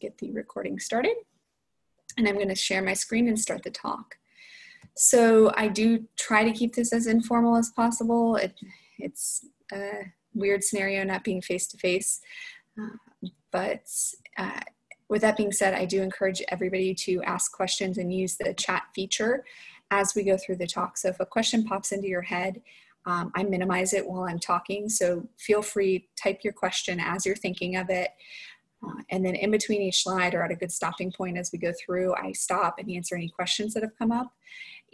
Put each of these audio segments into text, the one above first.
get the recording started. And I'm going to share my screen and start the talk. So I do try to keep this as informal as possible. It's a weird scenario not being face-to-face. But with that being said, I do encourage everybody to ask questions and use the chat feature as we go through the talk. So if a question pops into your head, I minimize it while I'm talking. So feel free, type your question as you're thinking of it. And then in between each slide or at a good stopping point as we go through, I stop and answer any questions that have come up.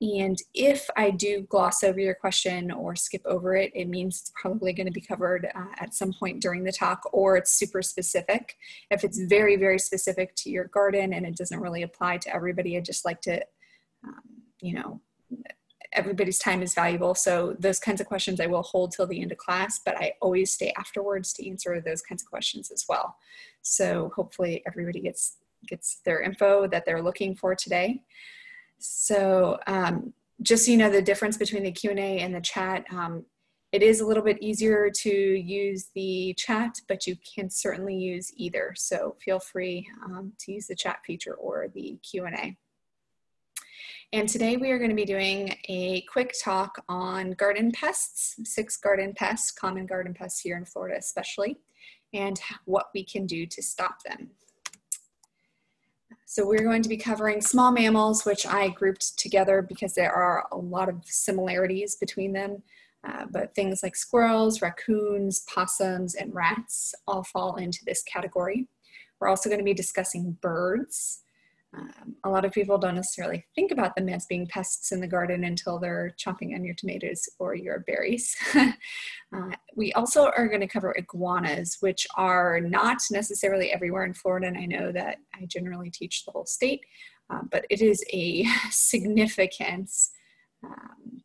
And if I do gloss over your question or skip over it, it means it's probably going to be covered at some point during the talk, or it's super specific. If it's very, very specific to your garden and it doesn't really apply to everybody, I'd just like to, you know, everybody's time is valuable. So those kinds of questions I will hold till the end of class, but I always stay afterwards to answer those kinds of questions as well. So hopefully everybody gets their info that they're looking for today. So just so you know the difference between the Q&A and the chat, it is a little bit easier to use the chat, but you can certainly use either. So feel free to use the chat feature or the Q&A. And today we are going to be doing a quick talk on garden pests, 6 garden pests, common garden pests here in Florida especially, and what we can do to stop them. So we're going to be covering small mammals, which I grouped together because there are a lot of similarities between them, but things like squirrels, raccoons, possums, and rats all fall into this category. We're also going to be discussing birds. A lot of people don't necessarily think about them as being pests in the garden until they're chomping on your tomatoes or your berries. We also are going to cover iguanas, which are not necessarily everywhere in Florida, and I know that I generally teach the whole state, but it is a significant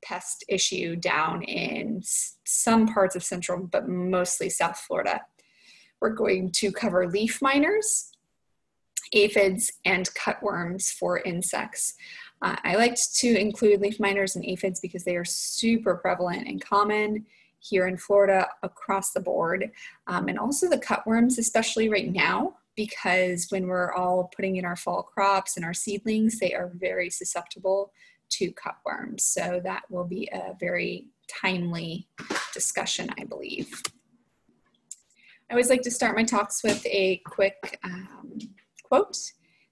pest issue down in some parts of Central, but mostly South Florida. We're going to cover leaf miners, aphids, and cutworms for insects. I liked to include leaf miners and aphids because they are super prevalent and common here in Florida across the board. And also the cutworms, especially right now, because when we're all putting in our fall crops and our seedlings, they are very susceptible to cutworms. So that will be a very timely discussion, I believe. I always like to start my talks with a quick quote.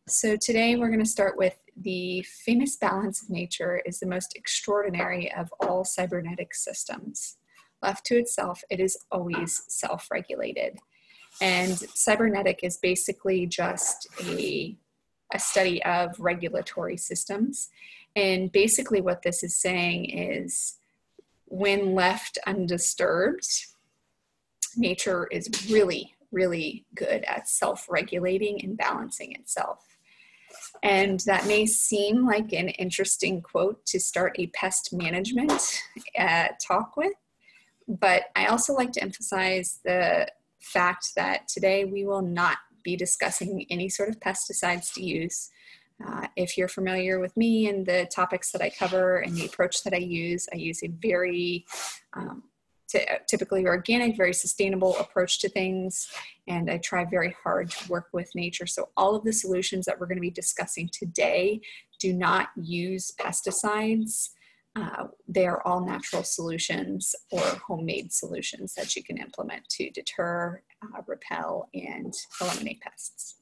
So today we're going to start with the famous balance of nature is the most extraordinary of all cybernetic systems. Left to itself, it is always self-regulated. And cybernetic is basically just a study of regulatory systems. And basically what this is saying is when left undisturbed, nature is really good at self-regulating and balancing itself. And that may seem like an interesting quote to start a pest management talk with, but I also like to emphasize the fact that today we will not be discussing any sort of pesticides to use. If you're familiar with me and the topics that I cover and the approach that I use a very typically organic, very sustainable approach to things, and I try very hard to work with nature. So all of the solutions that we're going to be discussing today do not use pesticides. They are all natural solutions or homemade solutions that you can implement to deter, repel, and eliminate pests.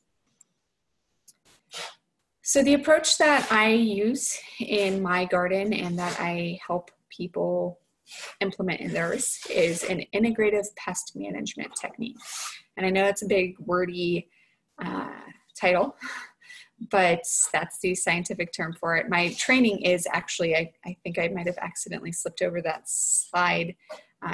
So the approach that I use in my garden and that I help people implement in theirs is an integrative pest management technique. And I know it's a big wordy title, but that's the scientific term for it. My training is actually, I think I might have accidentally slipped over that slide.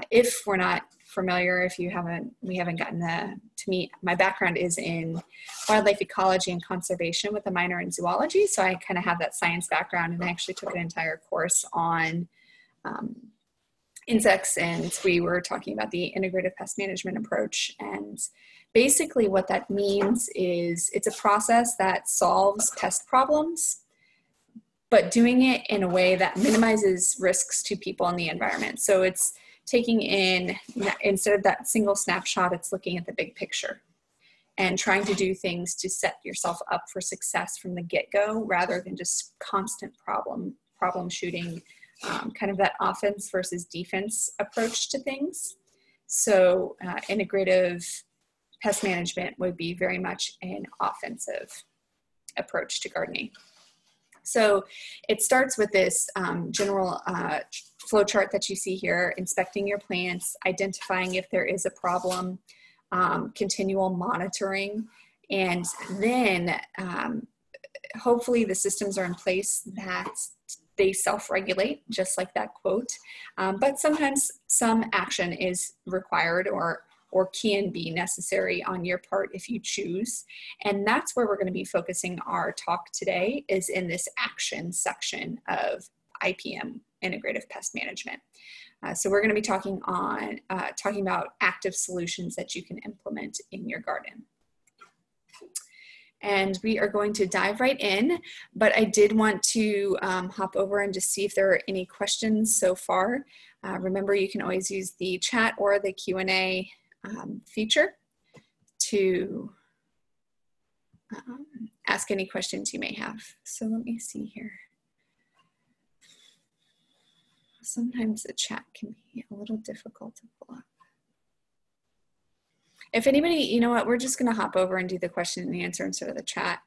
If we're not familiar, if you haven't, we haven't gotten to meet, my background is in wildlife ecology and conservation with a minor in zoology. So I kind of have that science background, and I actually took an entire course on insects, and we were talking about the integrative pest management approach. And basically what that means is it's a process that solves pest problems, but doing it in a way that minimizes risks to people and the environment. So it's taking in, instead of that single snapshot, it's looking at the big picture. and trying to do things to set yourself up for success from the get-go rather than just constant problem shooting, kind of that offense versus defense approach to things. So integrative pest management would be very much an offensive approach to gardening. So it starts with this general flow chart that you see here, inspecting your plants, identifying if there is a problem, continual monitoring, and then hopefully the systems are in place that they self-regulate, just like that quote. But sometimes some action is required or can be necessary on your part if you choose. And that's where we're going to be focusing our talk today, is in this action section of IPM, integrative pest management. So we're going to be talking about active solutions that you can implement in your garden. And we are going to dive right in, but I did want to hop over and just see if there are any questions so far. Remember, you can always use the chat or the Q&A feature to ask any questions you may have. So let me see here. Sometimes the chat can be a little difficult to pull up. If anybody, you know what, we're just going to hop over and do the question and answer instead of the chat.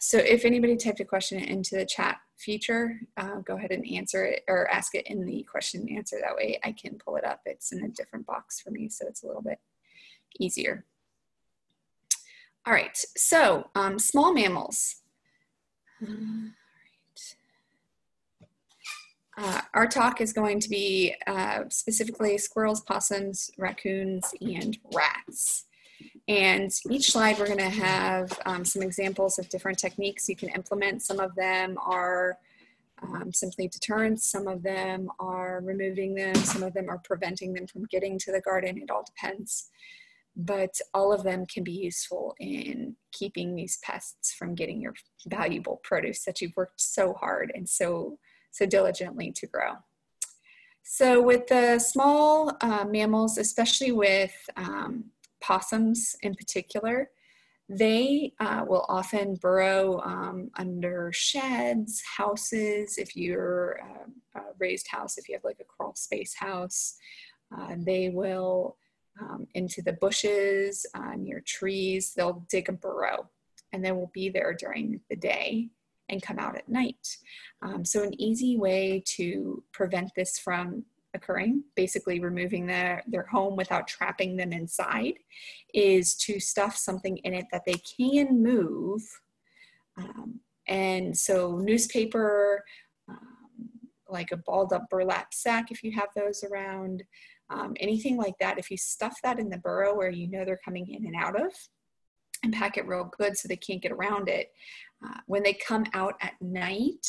So if anybody typed a question into the chat feature, go ahead and answer it or ask it in the question and answer. That way I can pull it up. It's in a different box for me, so it's a little bit easier. All right, so small mammals. Our talk is going to be specifically squirrels, possums, raccoons, and rats. And each slide we're going to have some examples of different techniques you can implement. Some of them are simply deterrence. Some of them are removing them. Some of them are preventing them from getting to the garden. It all depends. But all of them can be useful in keeping these pests from getting your valuable produce that you've worked so hard and so diligently to grow. So with the small mammals, especially with possums in particular, they will often burrow under sheds, houses, if you're a raised house, if you have like a crawl space house. They will into the bushes, near trees, they'll dig a burrow, and they will be there during the day and come out at night. So an easy way to prevent this from occurring, basically removing their home without trapping them inside, is to stuff something in it that they can move. And so newspaper, like a balled up burlap sack if you have those around, anything like that. If you stuff that in the burrow where you know they're coming in and out of, and pack it real good so they can't get around it, when they come out at night,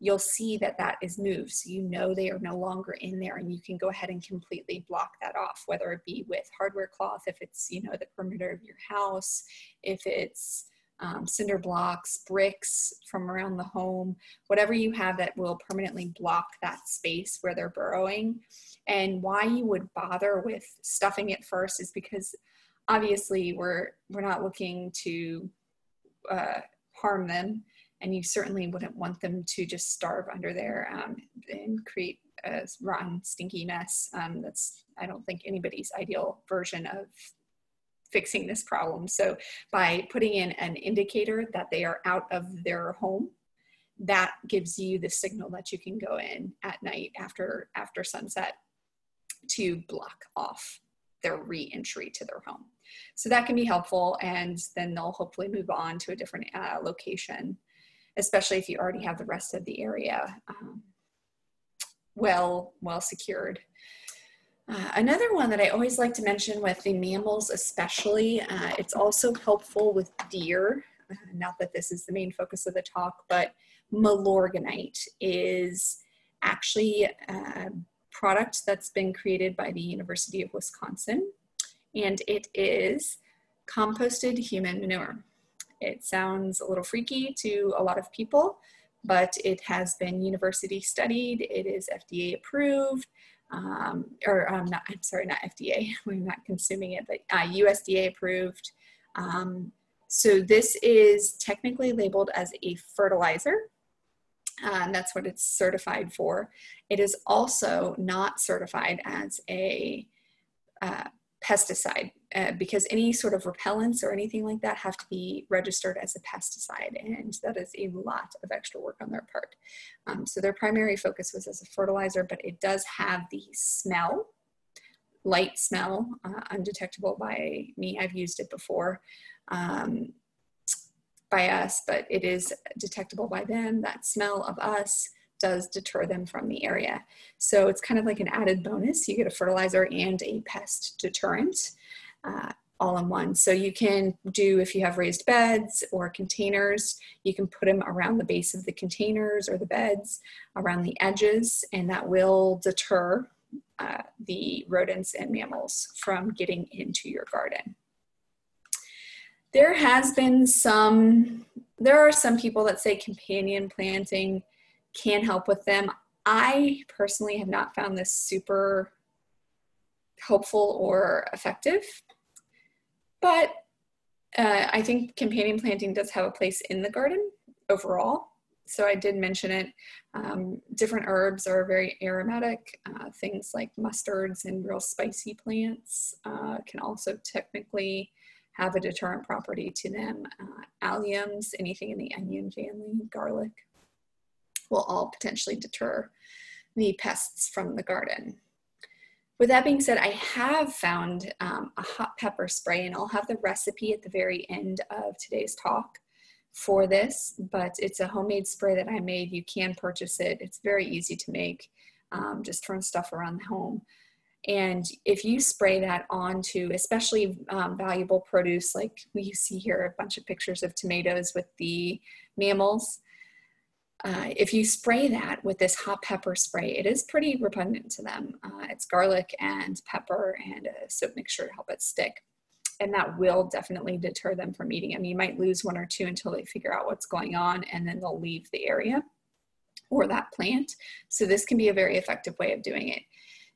you'll see that that is moved. So you know they are no longer in there, and you can go ahead and completely block that off, whether it be with hardware cloth, if it's, you know, the perimeter of your house, if it's cinder blocks, bricks from around the home, whatever you have that will permanently block that space where they're burrowing. And why you would bother with stuffing it first is because obviously we're not looking to harm them, and you certainly wouldn't want them to just starve under there and create a rotten, stinky mess. That's, I don't think, anybody's ideal version of fixing this problem. So by putting in an indicator that they are out of their home, that gives you the signal that you can go in at night after sunset to block off their re-entry to their home. So that can be helpful, and then they'll hopefully move on to a different location, especially if you already have the rest of the area well secured. Another one that I always like to mention with the mammals especially, it's also helpful with deer, not that this is the main focus of the talk, but Milorganite is actually a product that's been created by the University of Wisconsin, and it is composted human manure. It sounds a little freaky to a lot of people, but it has been university studied. It is FDA approved, I'm sorry, not FDA, we're not consuming it, but USDA approved. So this is technically labeled as a fertilizer, and that's what it's certified for. It is also not certified as a pesticide because any sort of repellents or anything like that have to be registered as a pesticide, and that is a lot of extra work on their part. So their primary focus was as a fertilizer, but it does have the smell, light smell, undetectable by me. I've used it before by us, but it is detectable by them. That smell of us does deter them from the area. So it's kind of like an added bonus. You get a fertilizer and a pest deterrent all in one. So you can do, if you have raised beds or containers, you can put them around the base of the containers or the beds, around the edges, and that will deter the rodents and mammals from getting into your garden. There are some people that say companion planting can help with them. I personally have not found this super helpful or effective, but I think companion planting does have a place in the garden overall. So I did mention it. Different herbs are very aromatic. Things like mustards and real spicy plants can also technically have a deterrent property to them. Alliums, anything in the onion family, garlic, will all potentially deter the pests from the garden. With that being said, I have found a hot pepper spray, and I'll have the recipe at the very end of today's talk for this, but it's a homemade spray that I made. You can purchase it. It's very easy to make, just throwing stuff around the home. And if you spray that onto, especially valuable produce, like we see here a bunch of pictures of tomatoes with the mammals, if you spray that with this hot pepper spray, it is pretty repugnant to them. It's garlic and pepper and a soap mixture to help it stick. And that will definitely deter them from eating them. You might lose one or two until they figure out what's going on, and then they'll leave the area or that plant. So this can be a very effective way of doing it.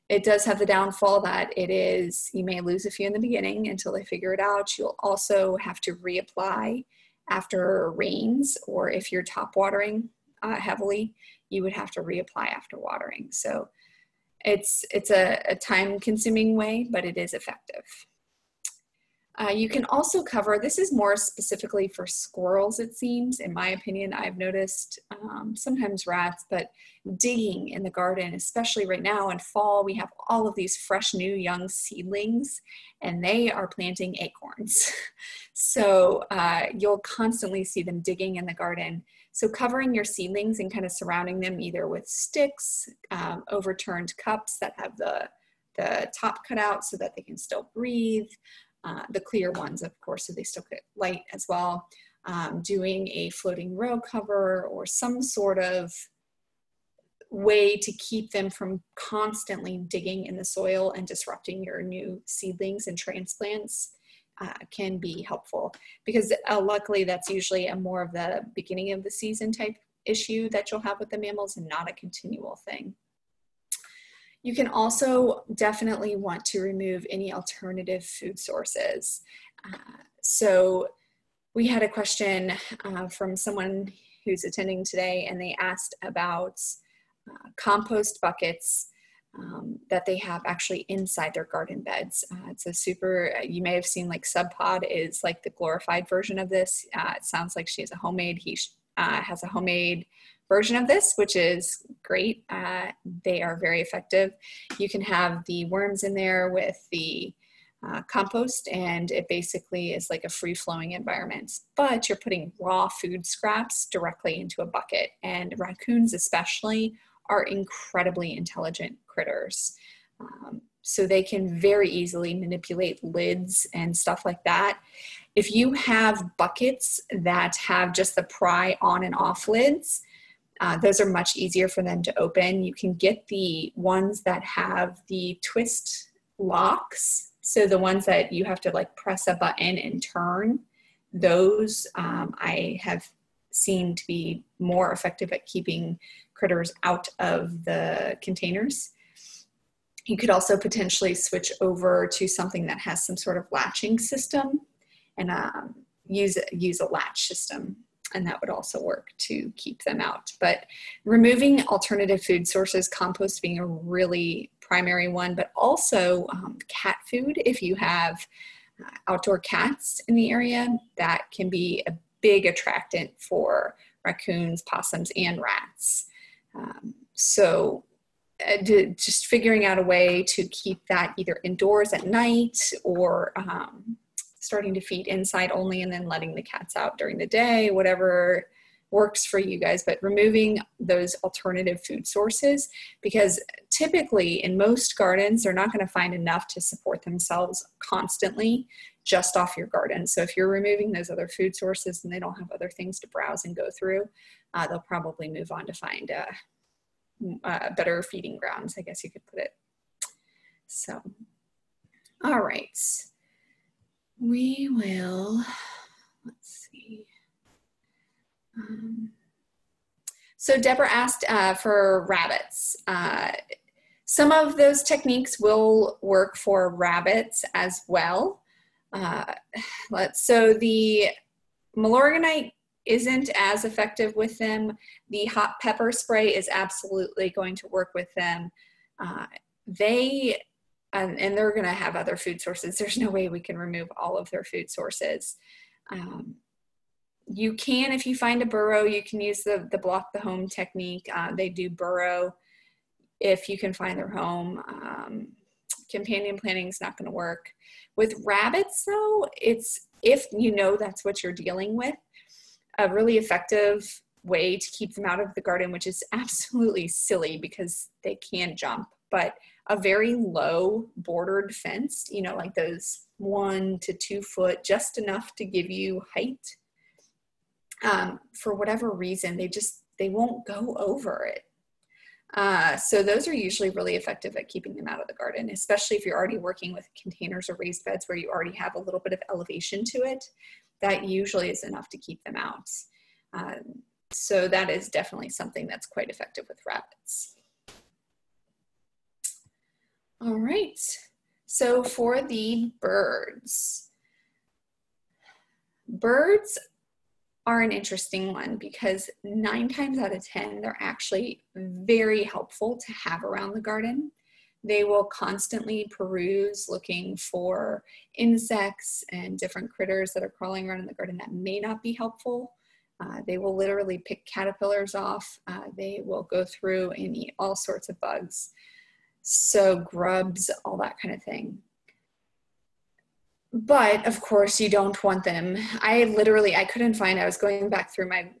It does have the downfall that it is, you may lose a few in the beginning until they figure it out. You'll also have to reapply after rains, or if you're top watering heavily, you would have to reapply after watering. So it's a time consuming way, but it is effective. You can also cover, this is more specifically for squirrels, it seems. In my opinion, I've noticed sometimes rats, but digging in the garden, especially right now in fall, we have all of these fresh new young seedlings, and they are planting acorns. So you'll constantly see them digging in the garden. So covering your seedlings and kind of surrounding them either with sticks, overturned cups that have the top cut out so that they can still breathe. The clear ones, of course, so they still get light as well. Doing a floating row cover or some sort of way to keep them from constantly digging in the soil and disrupting your new seedlings and transplants can be helpful, because luckily that's usually a more of the beginning of the season type issue that you'll have with the mammals and not a continual thing. You can also definitely want to remove any alternative food sources. So we had a question from someone who's attending today, and they asked about compost buckets that they have actually inside their garden beds. It's a super, you may have seen like Sub Pod is like the glorified version of this. It sounds like she has a homemade, he has a homemade version of this, which is great. They are very effective. You can have the worms in there with the compost, and it basically is like a free-flowing environment, but you're putting raw food scraps directly into a bucket, and raccoons especially are incredibly intelligent critters. So they can very easily manipulate lids and stuff like that. If you have buckets that have just the pry on and off lids, those are much easier for them to open. You can get the ones that have the twist locks. So the ones that you have to like press a button and turn, those I have seen to be more effective at keeping critters out of the containers. You could also potentially switch over to something that has some sort of latching system, and use a latch system. And that would also work to keep them out. But removing alternative food sources, compost being a really primary one, but also cat food. If you have outdoor cats in the area, that can be a big attractant for raccoons, possums, and rats. Just figuring out a way to keep that either indoors at night or starting to feed inside only and then letting the cats out during the day, whatever works for you guys, but removing those alternative food sources, because typically in most gardens, they're not going to find enough to support themselves constantly just off your garden. So if you're removing those other food sources and they don't have other things to browse and go through, they'll probably move on to find better feeding grounds, I guess you could put it. So, all right. We will, let's see. So Deborah asked for rabbits. Some of those techniques will work for rabbits as well. So the Milorganite isn't as effective with them. The hot pepper spray is absolutely going to work with them. And they're going to have other food sources. There's no way we can remove all of their food sources. You can, if you find a burrow, you can use the block the home technique. They do burrow if you can find their home. Companion planting is not going to work. With rabbits, though, it's if you know that's what you're dealing with, a really effective way to keep them out of the garden, which is absolutely silly because they can jump, but a very low bordered fence, you know, like those 1 to 2 foot, just enough to give you height. For whatever reason, they won't go over it. So those are usually really effective at keeping them out of the garden, especially if you're already working with containers or raised beds where you already have a little bit of elevation to it. That usually is enough to keep them out. So that is definitely something that's quite effective with rabbits. All right, so for the birds. Birds are an interesting one because 9 times out of 10, they're actually very helpful to have around the garden. They will constantly peruse looking for insects and different critters that are crawling around in the garden that may not be helpful. They will literally pick caterpillars off. They will go through and eat all sorts of bugs. So grubs, all that kind of thing. But of course you don't want them. I couldn't find, I was going back through my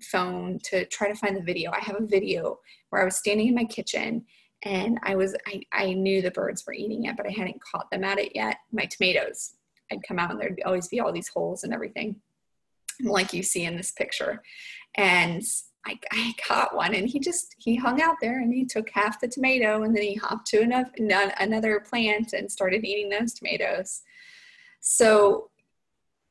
phone to try to find the video. I have a video where I was standing in my kitchen and I knew the birds were eating it, but I hadn't caught them at it yet. My tomatoes, I'd come out and there'd always be all these holes and everything like you see in this picture. And I caught one and he hung out there and he took half the tomato and then he hopped to another plant and started eating those tomatoes. So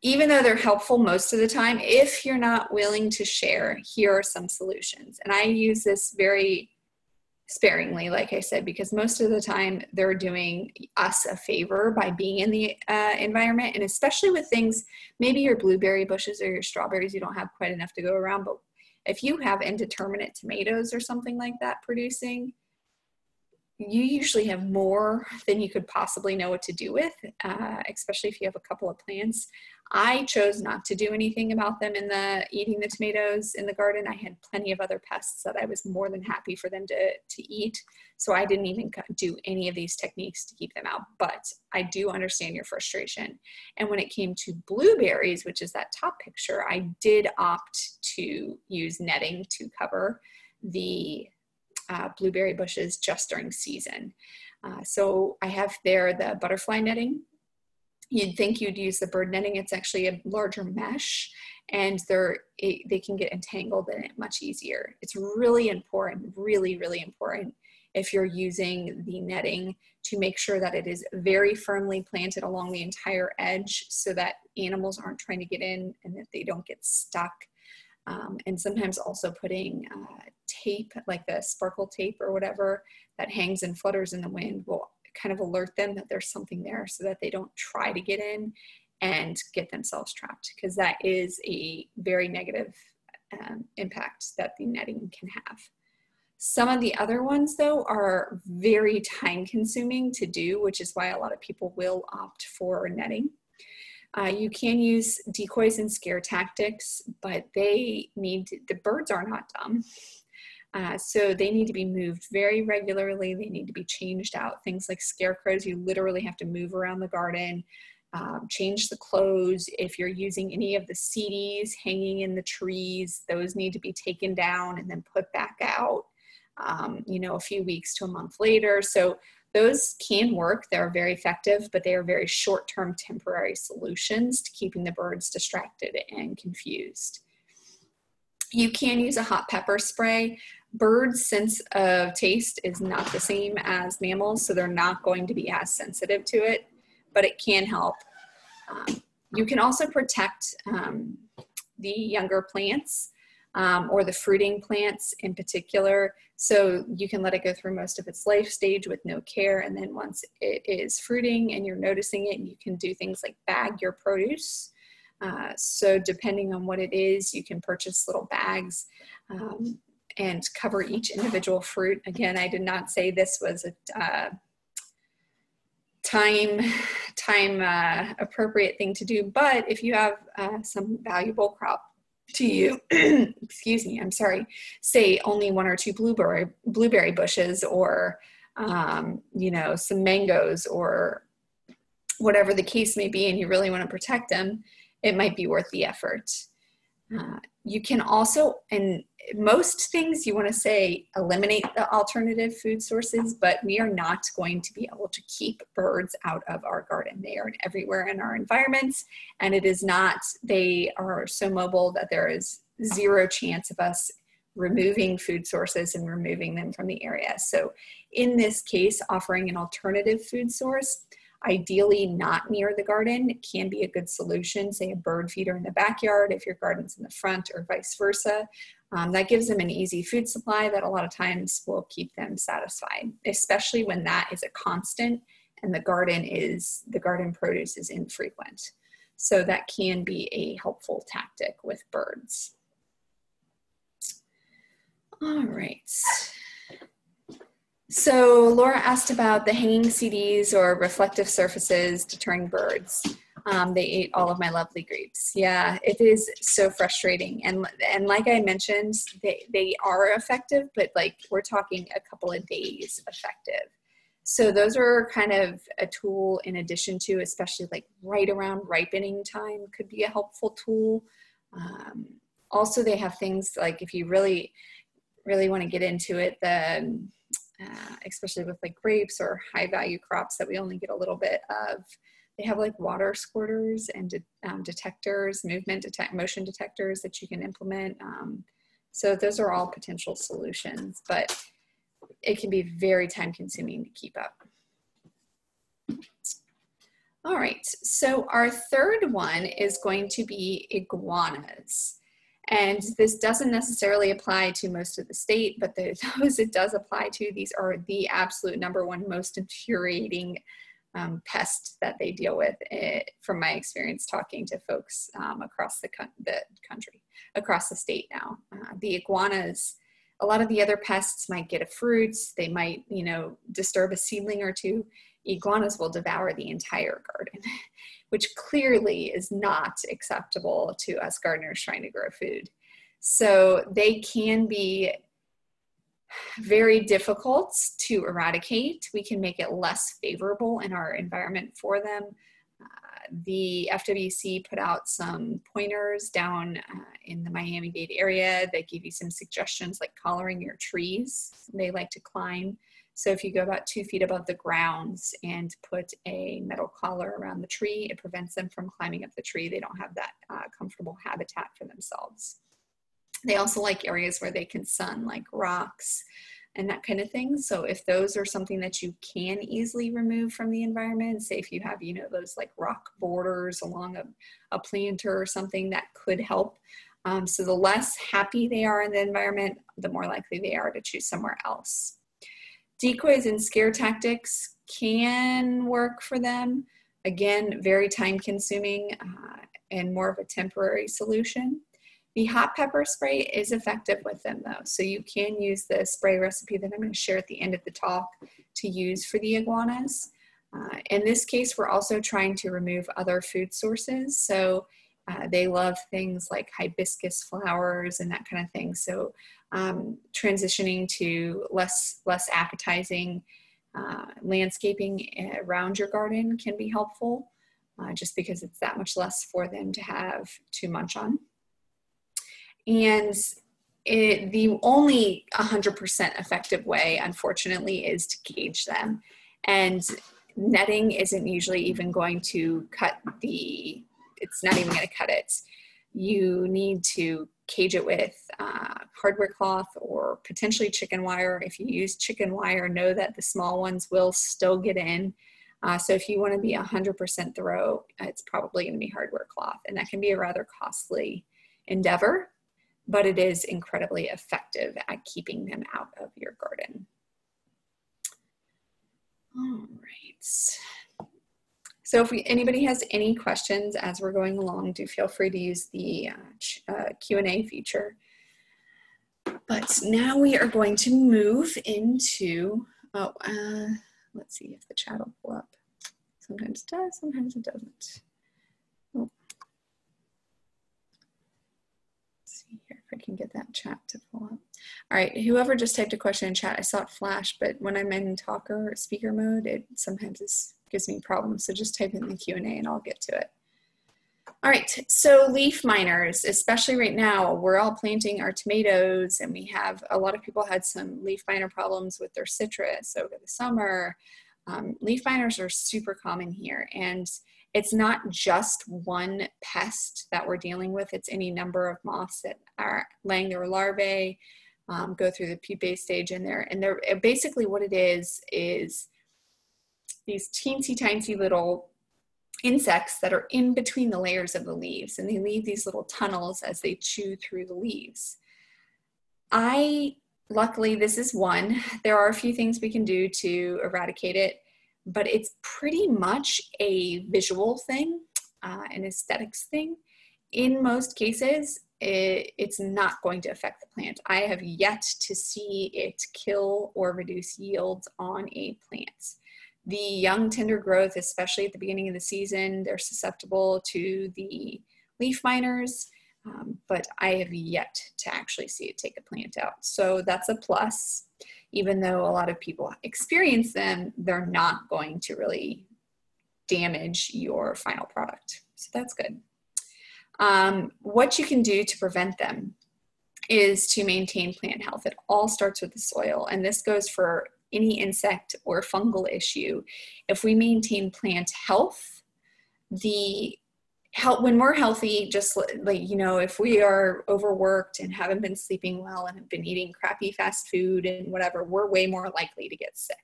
even though they're helpful most of the time, if you're not willing to share, here are some solutions. And I use this very sparingly, like I said, because most of the time they're doing us a favor by being in the environment. And especially with things, maybe your blueberry bushes or your strawberries, you don't have quite enough to go around, but if you have indeterminate tomatoes or something like that producing, you usually have more than you could possibly know what to do with, especially if you have a couple of plants. I chose not to do anything about them eating the tomatoes in the garden. I had plenty of other pests that I was more than happy for them to eat. So I didn't even do any of these techniques to keep them out, but I do understand your frustration. And when it came to blueberries, which is that top picture, I did opt to use netting to cover the blueberry bushes just during season. So I have there the butterfly netting. You'd think you'd use the bird netting. It's actually a larger mesh and they can get entangled in it much easier. It's really important, really, really important if you're using the netting to make sure that it is very firmly planted along the entire edge so that animals aren't trying to get in and that they don't get stuck. And sometimes also putting tape, like the sparkle tape or whatever that hangs and flutters in the wind will kind of alert them that there's something there so that they don't try to get in and get themselves trapped, because that is a very negative impact that the netting can have. Some of the other ones, though, are very time consuming to do, which is why a lot of people will opt for netting. You can use decoys and scare tactics, but they need to, the birds are not dumb. So they need to be moved very regularly. They need to be changed out. Things like scarecrows, you literally have to move around the garden, change the clothes. If you're using any of the CDs hanging in the trees, those need to be taken down and then put back out, you know, a few weeks to a month later. So those can work. They're very effective, but they are very short-term temporary solutions to keeping the birds distracted and confused. You can use a hot pepper spray. Birds' sense of taste is not the same as mammals, so they're not going to be as sensitive to it, but it can help. You can also protect the younger plants or the fruiting plants in particular. So you can let it go through most of its life stage with no care, and then once it is fruiting and you're noticing it, you can do things like bag your produce. So depending on what it is, you can purchase little bags and cover each individual fruit. Again, I did not say this was a time appropriate thing to do, but if you have some valuable crop to you, excuse me, I'm sorry, say only one or two blueberry bushes, or you know, some mangoes, or whatever the case may be, and you really want to protect them, it might be worth the effort. You can also, and most things you want to say, eliminate the alternative food sources, but we are not going to be able to keep birds out of our garden. They are everywhere in our environments, and it is not, they are so mobile that there is zero chance of us removing food sources and removing them from the area. So in this case, offering an alternative food source, ideally not near the garden, it can be a good solution. Say a bird feeder in the backyard if your garden's in the front, or vice versa. That gives them an easy food supply that a lot of times will keep them satisfied, especially when that is a constant and the garden produce is infrequent. So that can be a helpful tactic with birds. All right. So Laura asked about the hanging CDs or reflective surfaces deterring birds. They ate all of my lovely grapes. Yeah, it is so frustrating. And like I mentioned, they are effective, but like we're talking a couple of days effective. So those are kind of a tool in addition to, especially like right around ripening time could be a helpful tool. Also, they have things like if you really, really want to get into it, especially with like grapes or high value crops that we only get a little bit of, they have like water squirters and detectors, motion detectors that you can implement. So those are all potential solutions, but it can be very time consuming to keep up. All right, so our third one is going to be iguanas. And this doesn't necessarily apply to most of the state, but those it does apply to, these are the absolute number one most infuriating pest that they deal with, from my experience talking to folks across the country, across the state now. The iguanas, a lot of the other pests might get a fruit, they might, you know, disturb a seedling or two. Iguanas will devour the entire garden, which clearly is not acceptable to us gardeners trying to grow food. So they can be very difficult to eradicate. We can make it less favorable in our environment for them. The FWC put out some pointers down in the Miami-Dade area that give you some suggestions, like collaring your trees. They like to climb. So if you go about 2 feet above the ground and put a metal collar around the tree, it prevents them from climbing up the tree. They don't have that comfortable habitat for themselves. They also like areas where they can sun, like rocks and that kind of thing. So if those are something that you can easily remove from the environment, say if you have, you know, those like rock borders along a planter or something, that could help. So the less happy they are in the environment, the more likely they are to choose somewhere else. Decoys and scare tactics can work for them, Again, very time consuming and more of a temporary solution. The hot pepper spray is effective with them though. So you can use the spray recipe that I'm going to share at the end of the talk to use for the iguanas. In this case, we're also trying to remove other food sources. So they love things like hibiscus flowers and that kind of thing. So transitioning to less appetizing landscaping around your garden can be helpful just because it's that much less for them to have to munch on. And the only 100% effective way, unfortunately, is to cage them. And netting isn't usually even going to cut the, it's not even going to cut it. You need to cage it with hardware cloth or potentially chicken wire. If you use chicken wire, know that the small ones will still get in. So if you want to be 100% thorough, it's probably going to be hardware cloth. And that can be a rather costly endeavor, but it is incredibly effective at keeping them out of your garden. All right. So if anybody has any questions as we're going along, do feel free to use the Q&A feature. But now we are going to move into, let's see if the chat will pull up. Sometimes it does, sometimes it doesn't. Oh. Let's see here if I can get that chat to pull up. All right, whoever just typed a question in chat, I saw it flash, but when I'm in talker or speaker mode, it sometimes gives me problems. So just type in the Q&A and I'll get to it. All right, so leaf miners, especially right now, we're all planting our tomatoes and we have, a lot of people had some leaf miner problems with their citrus over the summer. Leaf miners are super common here, and it's not just one pest that we're dealing with. It's any number of moths that are laying their larvae, go through the pupae stage in there. And they're basically what it is these teensy tiny little insects that are in between the layers of the leaves, and they leave these little tunnels as they chew through the leaves. Luckily, this is one. There are a few things we can do to eradicate it, but it's pretty much a visual thing, an aesthetics thing. In most cases, it's not going to affect the plant. I have yet to see it kill or reduce yields on a plant. The young tender growth, especially at the beginning of the season, they're susceptible to the leaf miners, but I have yet to actually see it take a plant out. So that's a plus. Even though a lot of people experience them, they're not going to really damage your final product. So that's good. What you can do to prevent them is to maintain plant health. It all starts with the soil, and this goes for any insect or fungal issue. If we maintain plant health, when we're healthy, just like, you know, if we are overworked and haven't been sleeping well and have been eating crappy fast food and whatever, we're way more likely to get sick.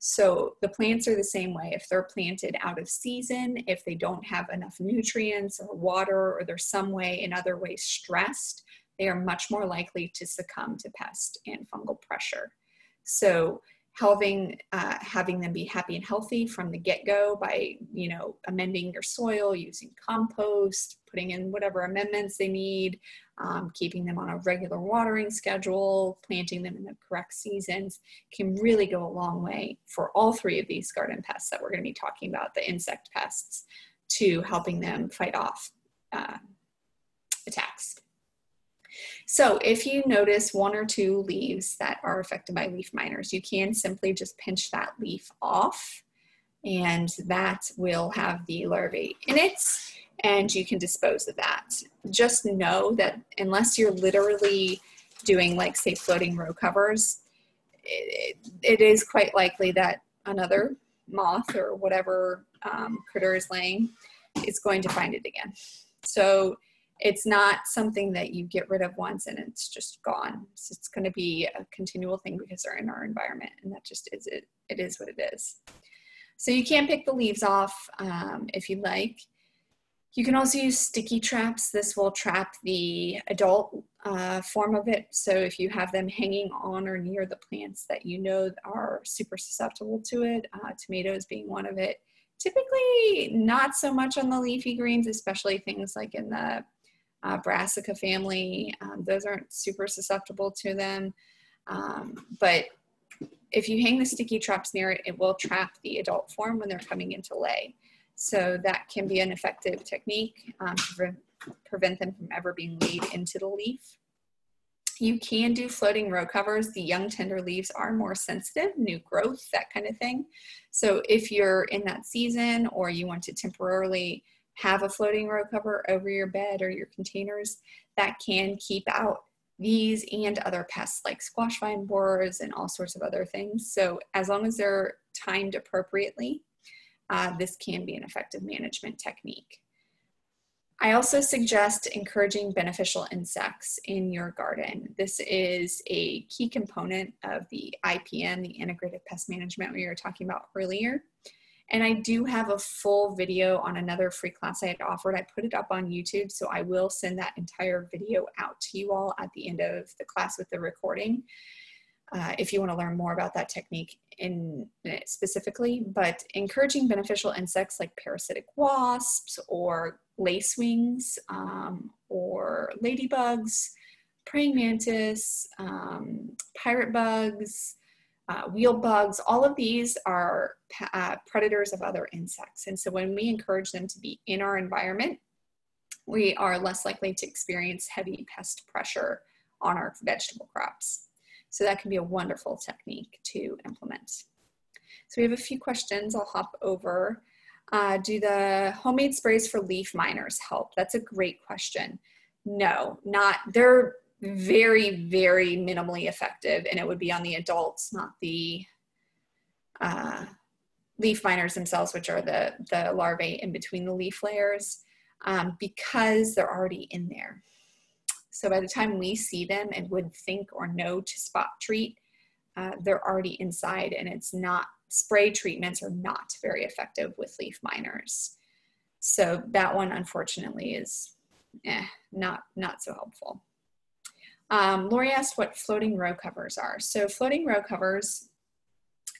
So the plants are the same way. If they're planted out of season, if they don't have enough nutrients or water, or they're some way, in other ways, stressed, they are much more likely to succumb to pest and fungal pressure. So having them be happy and healthy from the get-go by, you know, amending your soil, using compost, putting in whatever amendments they need, keeping them on a regular watering schedule, planting them in the correct seasons, can really go a long way for all three of these garden pests that we're going to be talking about, the insect pests, to helping them fight off attacks. So if you notice one or two leaves that are affected by leaf miners, you can simply just pinch that leaf off, and that will have the larvae in it, and you can dispose of that. Just know that unless you're literally doing, like, say, floating row covers, it is quite likely that another moth or whatever critter is laying is going to find it again. So it's not something that you get rid of once and it's just gone. So it's going to be a continual thing because they're in our environment, and that just is it. It is what it is. So you can pick the leaves off if you like. You can also use sticky traps. This will trap the adult form of it. So if you have them hanging on or near the plants that you know are super susceptible to it, tomatoes being one of it, Typically not so much on the leafy greens, especially things like in the brassica family. Those aren't super susceptible to them. But if you hang the sticky traps near it, it will trap the adult form when they're coming into lay. So that can be an effective technique to prevent them from ever being laid into the leaf. You can do floating row covers. The young tender leaves are more sensitive, new growth, that kind of thing. So if you're in that season or you want to temporarily have a floating row cover over your bed or your containers, that can keep out these and other pests like squash vine borers and all sorts of other things. So as long as they're timed appropriately, this can be an effective management technique. I also suggest encouraging beneficial insects in your garden. This is a key component of the IPM, the Integrated Pest Management we were talking about earlier. And I do have a full video on another free class I had offered. I put it up on YouTube, so I will send that entire video out to you all at the end of the class with the recording, if you want to learn more about that technique specifically. But encouraging beneficial insects like parasitic wasps or lacewings or ladybugs, praying mantis, pirate bugs, wheel bugs, all of these are predators of other insects. And so when we encourage them to be in our environment, we are less likely to experience heavy pest pressure on our vegetable crops. So that can be a wonderful technique to implement. So we have a few questions I'll hop over. Do the homemade sprays for leaf miners help? That's a great question. No, they're very, very minimally effective, and it would be on the adults, not the leaf miners themselves, which are the larvae in between the leaf layers, because they're already in there. So by the time we see them and would think or know to spot treat, they're already inside, and spray treatments are not very effective with leaf miners. So that one, unfortunately, is not so helpful. Lori asked what floating row covers are. So floating row covers,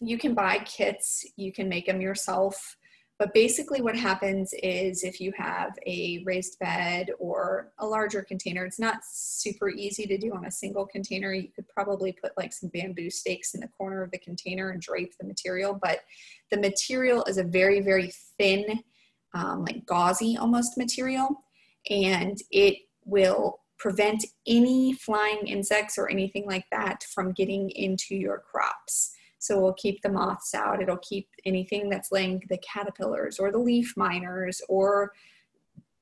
you can buy kits, you can make them yourself, but basically what happens is if you have a raised bed or a larger container, it's not super easy to do on a single container. You could probably put like some bamboo stakes in the corner of the container and drape the material, but the material is a very, very thin, like gauzy almost material, and it will prevent any flying insects or anything like that from getting into your crops. So we'll keep the moths out. It'll keep anything that's laying, the caterpillars or the leaf miners or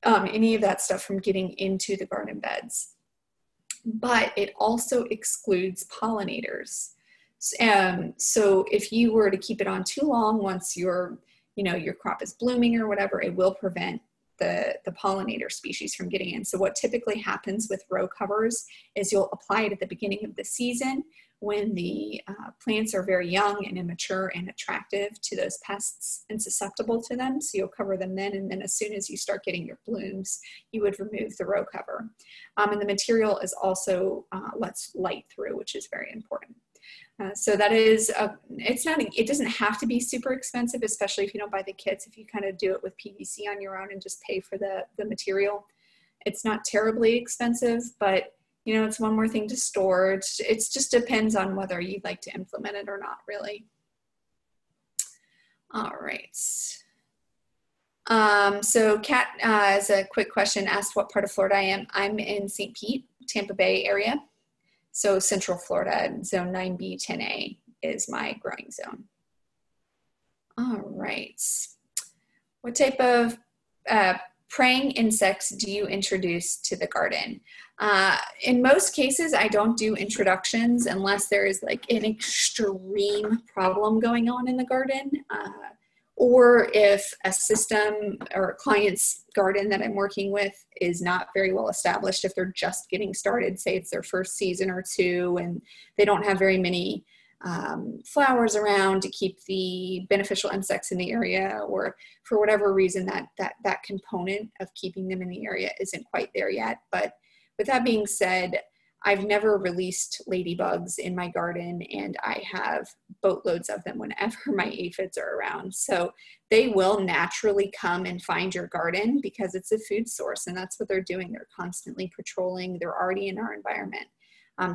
any of that stuff, from getting into the garden beds. But it also excludes pollinators. So if you were to keep it on too long, once your crop is blooming or whatever, it will prevent the pollinator species from getting in. So what typically happens with row covers is you'll apply it at the beginning of the season when the plants are very young and immature and attractive to those pests and susceptible to them. So you'll cover them then, and then as soon as you start getting your blooms, you would remove the row cover. And the material is also lets light through, which is very important. So that is, it doesn't have to be super expensive, especially if you don't buy the kits. If you kind of do it with PVC on your own and just pay for the material, it's not terribly expensive, but you know, it's one more thing to store. It just depends on whether you'd like to implement it or not, really. All right. So Kat, as a quick question, asked what part of Florida I am. I'm in St. Pete, Tampa Bay area. So Central Florida, zone 9B, 10A is my growing zone. All right. What type of praying insects do you introduce to the garden? In most cases, I don't do introductions unless there is like an extreme problem going on in the garden, or if a system or a client's garden that I'm working with is not very well established, if they're just getting started, say it's their first season or two, and they don't have very many flowers around to keep the beneficial insects in the area, or for whatever reason that component of keeping them in the area isn't quite there yet. But with that being said, I've never released ladybugs in my garden, and I have boatloads of them whenever my aphids are around. So they will naturally come and find your garden because it's a food source, and that's what they're doing. They're constantly patrolling. They're already in our environment.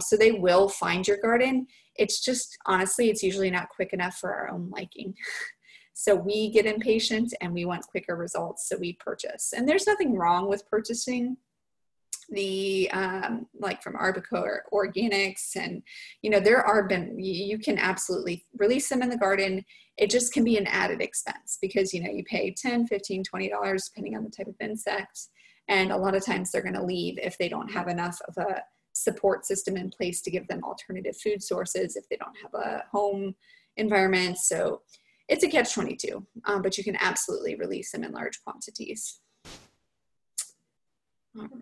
So they will find your garden. It's just, honestly, it's usually not quick enough for our own liking. So we get impatient and we want quicker results, so we purchase. And there's nothing wrong with purchasing the, like from Arbico or organics, and, you know, there are been, you can absolutely release them in the garden. It just can be an added expense because, you know, you pay $10, $15, $20, depending on the type of insect. And a lot of times they're going to leave if they don't have enough of a support system in place to give them alternative food sources, if they don't have a home environment. So it's a catch-22, but you can absolutely release them in large quantities. All right.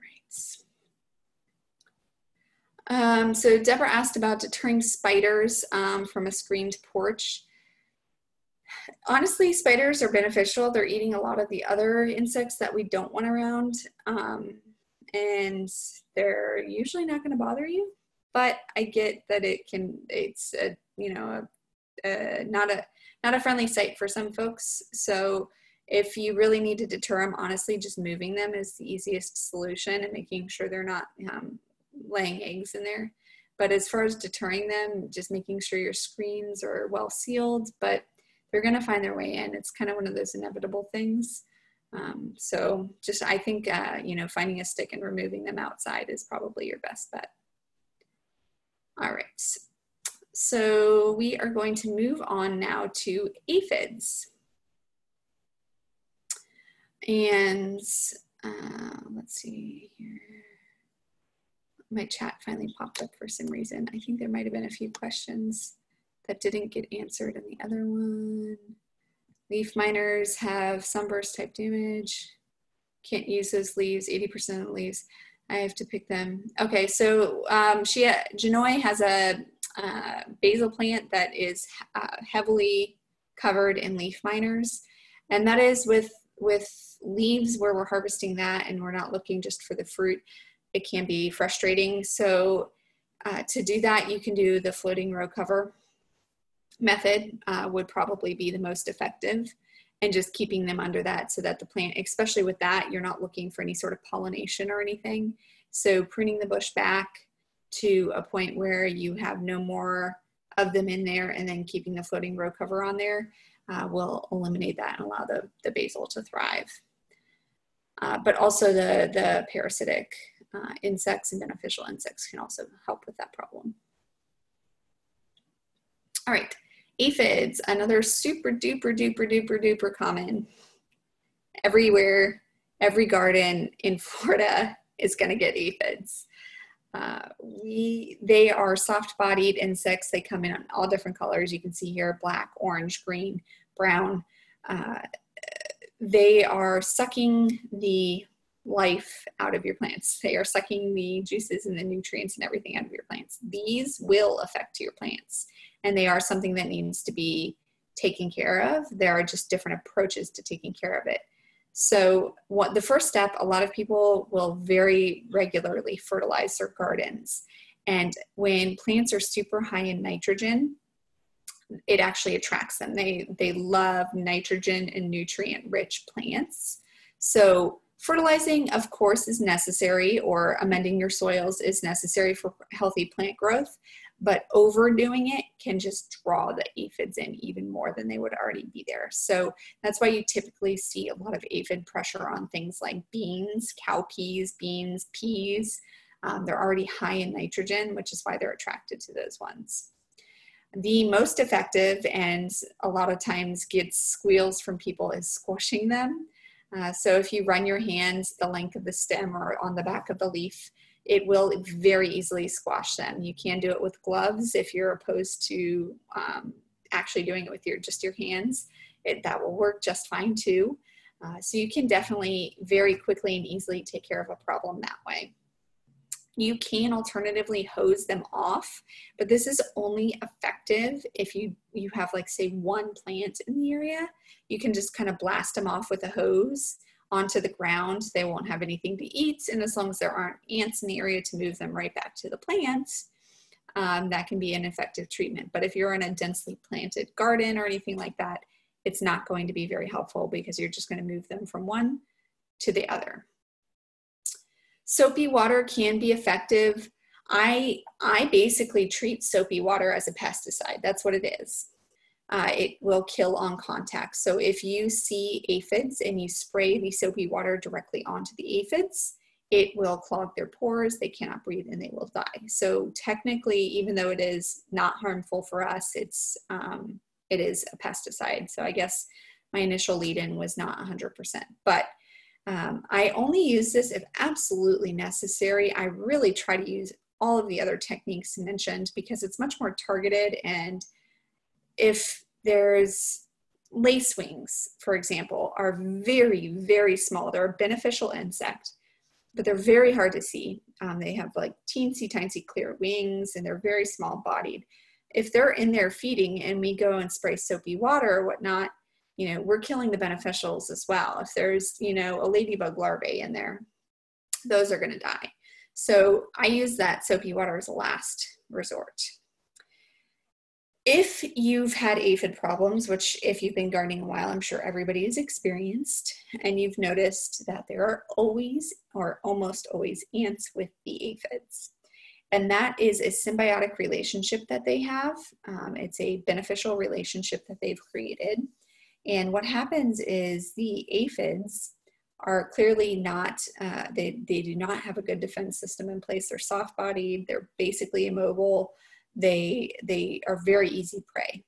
So Deborah asked about deterring spiders from a screened porch. Honestly, spiders are beneficial. They're eating a lot of the other insects that we don't want around, and they're usually not going to bother you. But I get that it can, it's a, you know, not a friendly sight for some folks. So if you really need to deter them, honestly, just moving them is the easiest solution, and making sure they're not laying eggs in there. But as far as deterring them, just making sure your screens are well sealed, but they're going to find their way in. It's kind of one of those inevitable things. So just, I think, you know, finding a stick and removing them outside is probably your best bet. All right. So we are going to move on now to aphids. And let's see here. My chat finally popped up for some reason. I think there might have been a few questions that didn't get answered in the other one. Leaf miners have sunburst type damage. Can't use those leaves, 80% of the leaves. I have to pick them. Okay, so Janoi has a basil plant that is heavily covered in leaf miners. And that is with leaves where we're harvesting that and we're not looking just for the fruit, it can be frustrating. So to do that, you can do the floating row cover method would probably be the most effective, and just keeping them under that so that the plant, especially with that, you're not looking for any sort of pollination or anything. So pruning the bush back to a point where you have no more of them in there, and then keeping the floating row cover on there will eliminate that and allow the basil to thrive. But also the parasitic insects and beneficial insects can also help with that problem. All right, aphids, another super duper common. Everywhere, every garden in Florida is gonna get aphids. They are soft-bodied insects. They come in all different colors. You can see here, black, orange, green, brown. They are sucking the life out of your plants. They are sucking the juices and the nutrients and everything out of your plants. These will affect your plants, and they are something that needs to be taken care of. There are just different approaches to taking care of it. So what the first step, a lot of people will very regularly fertilize their gardens. And when plants are super high in nitrogen, it actually attracts them. They love nitrogen and nutrient-rich plants. So fertilizing, of course, is necessary, or amending your soils is necessary for healthy plant growth, but overdoing it can just draw the aphids in even more than they would already be there. So that's why you typically see a lot of aphid pressure on things like beans, cowpeas, beans, peas. They're already high in nitrogen, which is why they're attracted to those ones. The most effective, and a lot of times gets squeals from people, is squashing them. So if you run your hands the length of the stem or on the back of the leaf, it will very easily squash them. You can do it with gloves if you're opposed to actually doing it with just your hands. That will work just fine too. So you can definitely very quickly and easily take care of a problem that way. You can alternatively hose them off, but this is only effective if you have, like, say, one plant in the area. You can just kind of blast them off with a hose onto the ground. They won't have anything to eat, and as long as there aren't ants in the area to move them right back to the plants, that can be an effective treatment. But if you're in a densely planted garden or anything like that, it's not going to be very helpful because you're just going to move them from one to the other. Soapy water can be effective. I basically treat soapy water as a pesticide. That's what it is. It will kill on contact. So if you see aphids and you spray the soapy water directly onto the aphids, it will clog their pores, they cannot breathe, and they will die. So technically, even though it is not harmful for us, it is a pesticide. So I guess my initial lead-in was not 100%. But I only use this if absolutely necessary. I really try to use all of the other techniques mentioned because it's much more targeted. And if there's lacewings, for example, are very, very small. They're a beneficial insect, but they're very hard to see. They have like teensy, tiny clear wings, and they're very small bodied. If they're in there feeding and we go and spray soapy water or whatnot, you know, we're killing the beneficials as well. If there's, you know, a ladybug larvae in there, those are going to die. So I use that soapy water as a last resort. If you've had aphid problems, which if you've been gardening a while, I'm sure everybody has experienced, and you've noticed that there are always or almost always ants with the aphids. And that is a symbiotic relationship that they have. It's a beneficial relationship that they've created. And what happens is the aphids are clearly not, they do not have a good defense system in place. They're soft-bodied, they're basically immobile. They are very easy prey.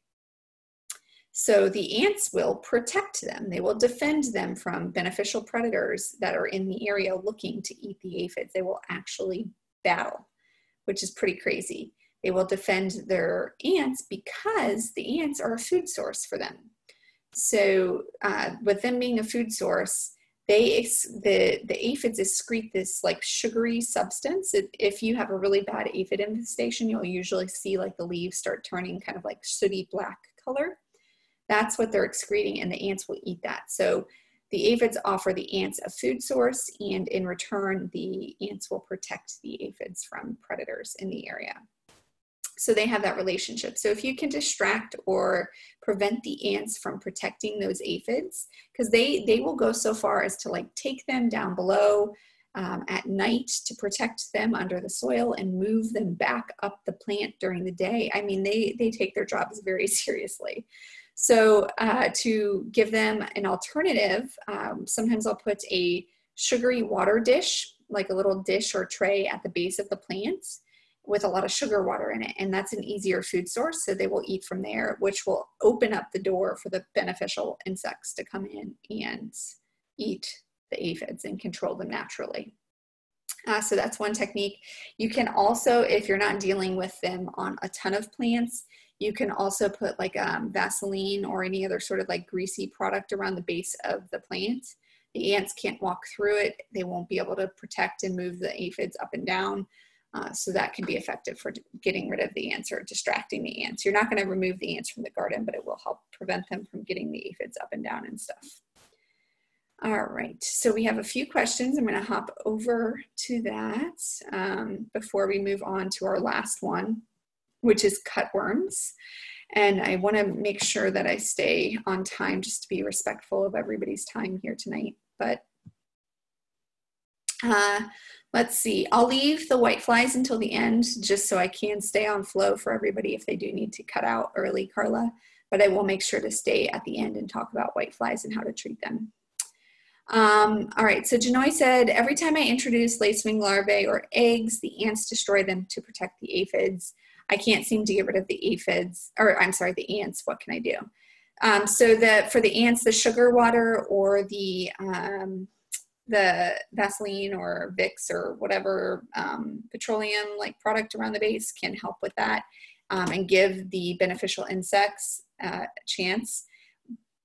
So the ants will protect them. They will defend them from beneficial predators that are in the area looking to eat the aphids. They will actually battle, which is pretty crazy. They will defend their ants because the ants are a food source for them. So with them being a food source, the aphids excrete this like sugary substance. If you have a really bad aphid infestation, you'll usually see like the leaves start turning kind of like sooty black color. That's what they're excreting, and the ants will eat that. So the aphids offer the ants a food source, and in return, the ants will protect the aphids from predators in the area. So they have that relationship. So if you can distract or prevent the ants from protecting those aphids, because they will go so far as to like take them down below at night to protect them under the soil and move them back up the plant during the day. I mean, they take their jobs very seriously. So to give them an alternative, sometimes I'll put a sugary water dish, like a little dish or tray at the base of the plants, with a lot of sugar water in it, and that's an easier food source, so they will eat from there, which will open up the door for the beneficial insects to come in and eat the aphids and control them naturally. So that's one technique. You can also, if you're not dealing with them on a ton of plants, you can also put like Vaseline or any other sort of like greasy product around the base of the plant. The ants can't walk through it. They won't be able to protect and move the aphids up and down. So that can be effective for getting rid of the ants or distracting the ants. You're not going to remove the ants from the garden, but it will help prevent them from getting the aphids up and down and stuff. All right, so we have a few questions. I'm going to hop over to that before we move on to our last one, which is cutworms. And I want to make sure that I stay on time just to be respectful of everybody's time here tonight. But let's see, I'll leave the whiteflies until the end just so I can stay on flow for everybody if they do need to cut out early, Carla, but I will make sure to stay at the end and talk about whiteflies and how to treat them. All right, so Janoy said, every time I introduce lacewing larvae or eggs, the ants destroy them to protect the aphids. I can't seem to get rid of the aphids, or I'm sorry, the ants, what can I do? So for the ants, the sugar water or the Vaseline or Vicks or whatever petroleum-like product around the base can help with that and give the beneficial insects a chance.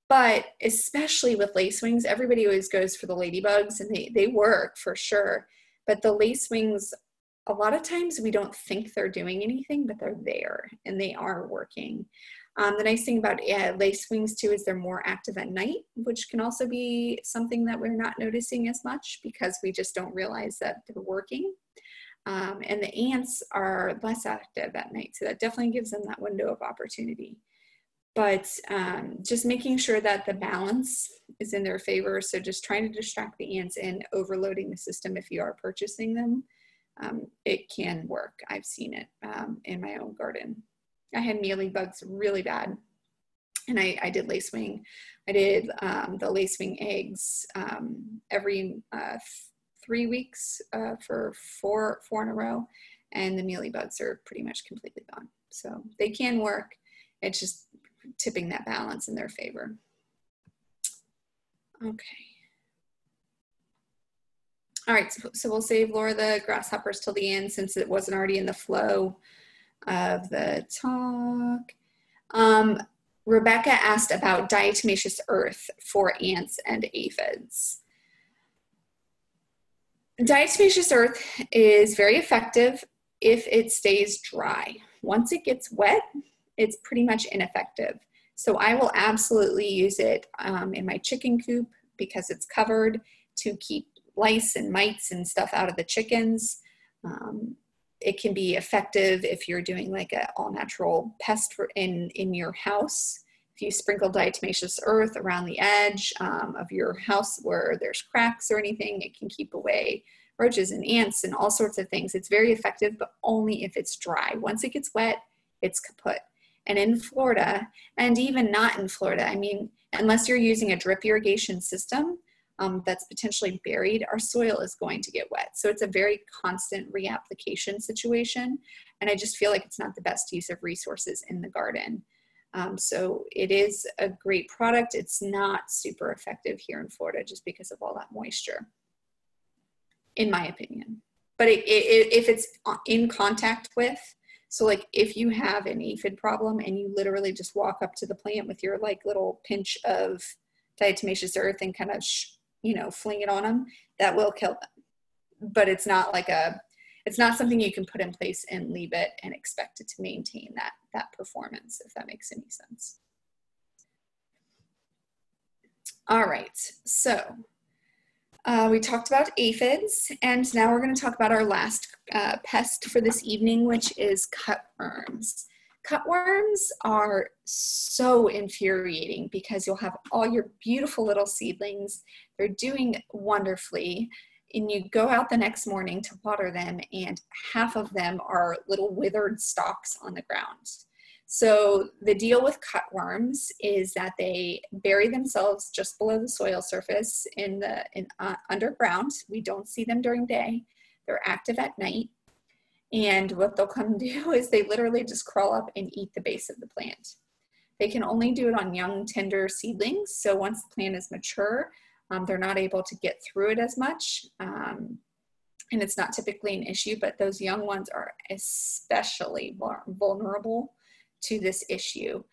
But especially with lacewings, everybody always goes for the ladybugs, and they work for sure. But the lacewings, a lot of times we don't think they're doing anything, but they're there and they are working. The nice thing about lacewings too is they're more active at night, which can also be something that we're not noticing as much because we just don't realize that they're working. And the ants are less active at night, so that definitely gives them that window of opportunity. But just making sure that the balance is in their favor, so just trying to distract the ants and overloading the system if you are purchasing them, it can work. I've seen it in my own garden. I had mealy bugs really bad, and I did lacewing. I did the lacewing eggs every 3 weeks for four in a row, and the mealy bugs are pretty much completely gone. So they can work. It's just tipping that balance in their favor. Okay. All right, so we'll save Laura the grasshoppers till the end since it wasn't already in the flow of the talk. Rebecca asked about diatomaceous earth for ants and aphids. Diatomaceous earth is very effective if it stays dry. Once it gets wet, it's pretty much ineffective. So I will absolutely use it in my chicken coop because it's covered to keep lice and mites and stuff out of the chickens. It can be effective if you're doing like an all-natural pest in your house. If you sprinkle diatomaceous earth around the edge of your house where there's cracks or anything, it can keep away roaches and ants and all sorts of things. It's very effective, but only if it's dry. Once it gets wet, it's kaput. And in Florida, and even not in Florida, I mean, unless you're using a drip irrigation system that's potentially buried, our soil is going to get wet. So it's a very constant reapplication situation. And I just feel like it's not the best use of resources in the garden. So it is a great product. It's not super effective here in Florida just because of all that moisture, in my opinion. But if it's in contact with, so like if you have an aphid problem and you literally just walk up to the plant with your like little pinch of diatomaceous earth and kind of, you know, fling it on them, that will kill them. But it's not like it's not something you can put in place and leave it and expect it to maintain that performance, if that makes any sense. All right, so we talked about aphids, and now we're going to talk about our last pest for this evening, which is cutworms. Cutworms are so infuriating because you'll have all your beautiful little seedlings. They're doing wonderfully, and you go out the next morning to water them, and half of them are little withered stalks on the ground. So the deal with cutworms is that they bury themselves just below the soil surface in the underground. We don't see them during day. They're active at night. And what they'll come do is they literally just crawl up and eat the base of the plant. They can only do it on young, tender seedlings. So once the plant is mature, they're not able to get through it as much. And it's not typically an issue, but those young ones are especially vulnerable to this issue.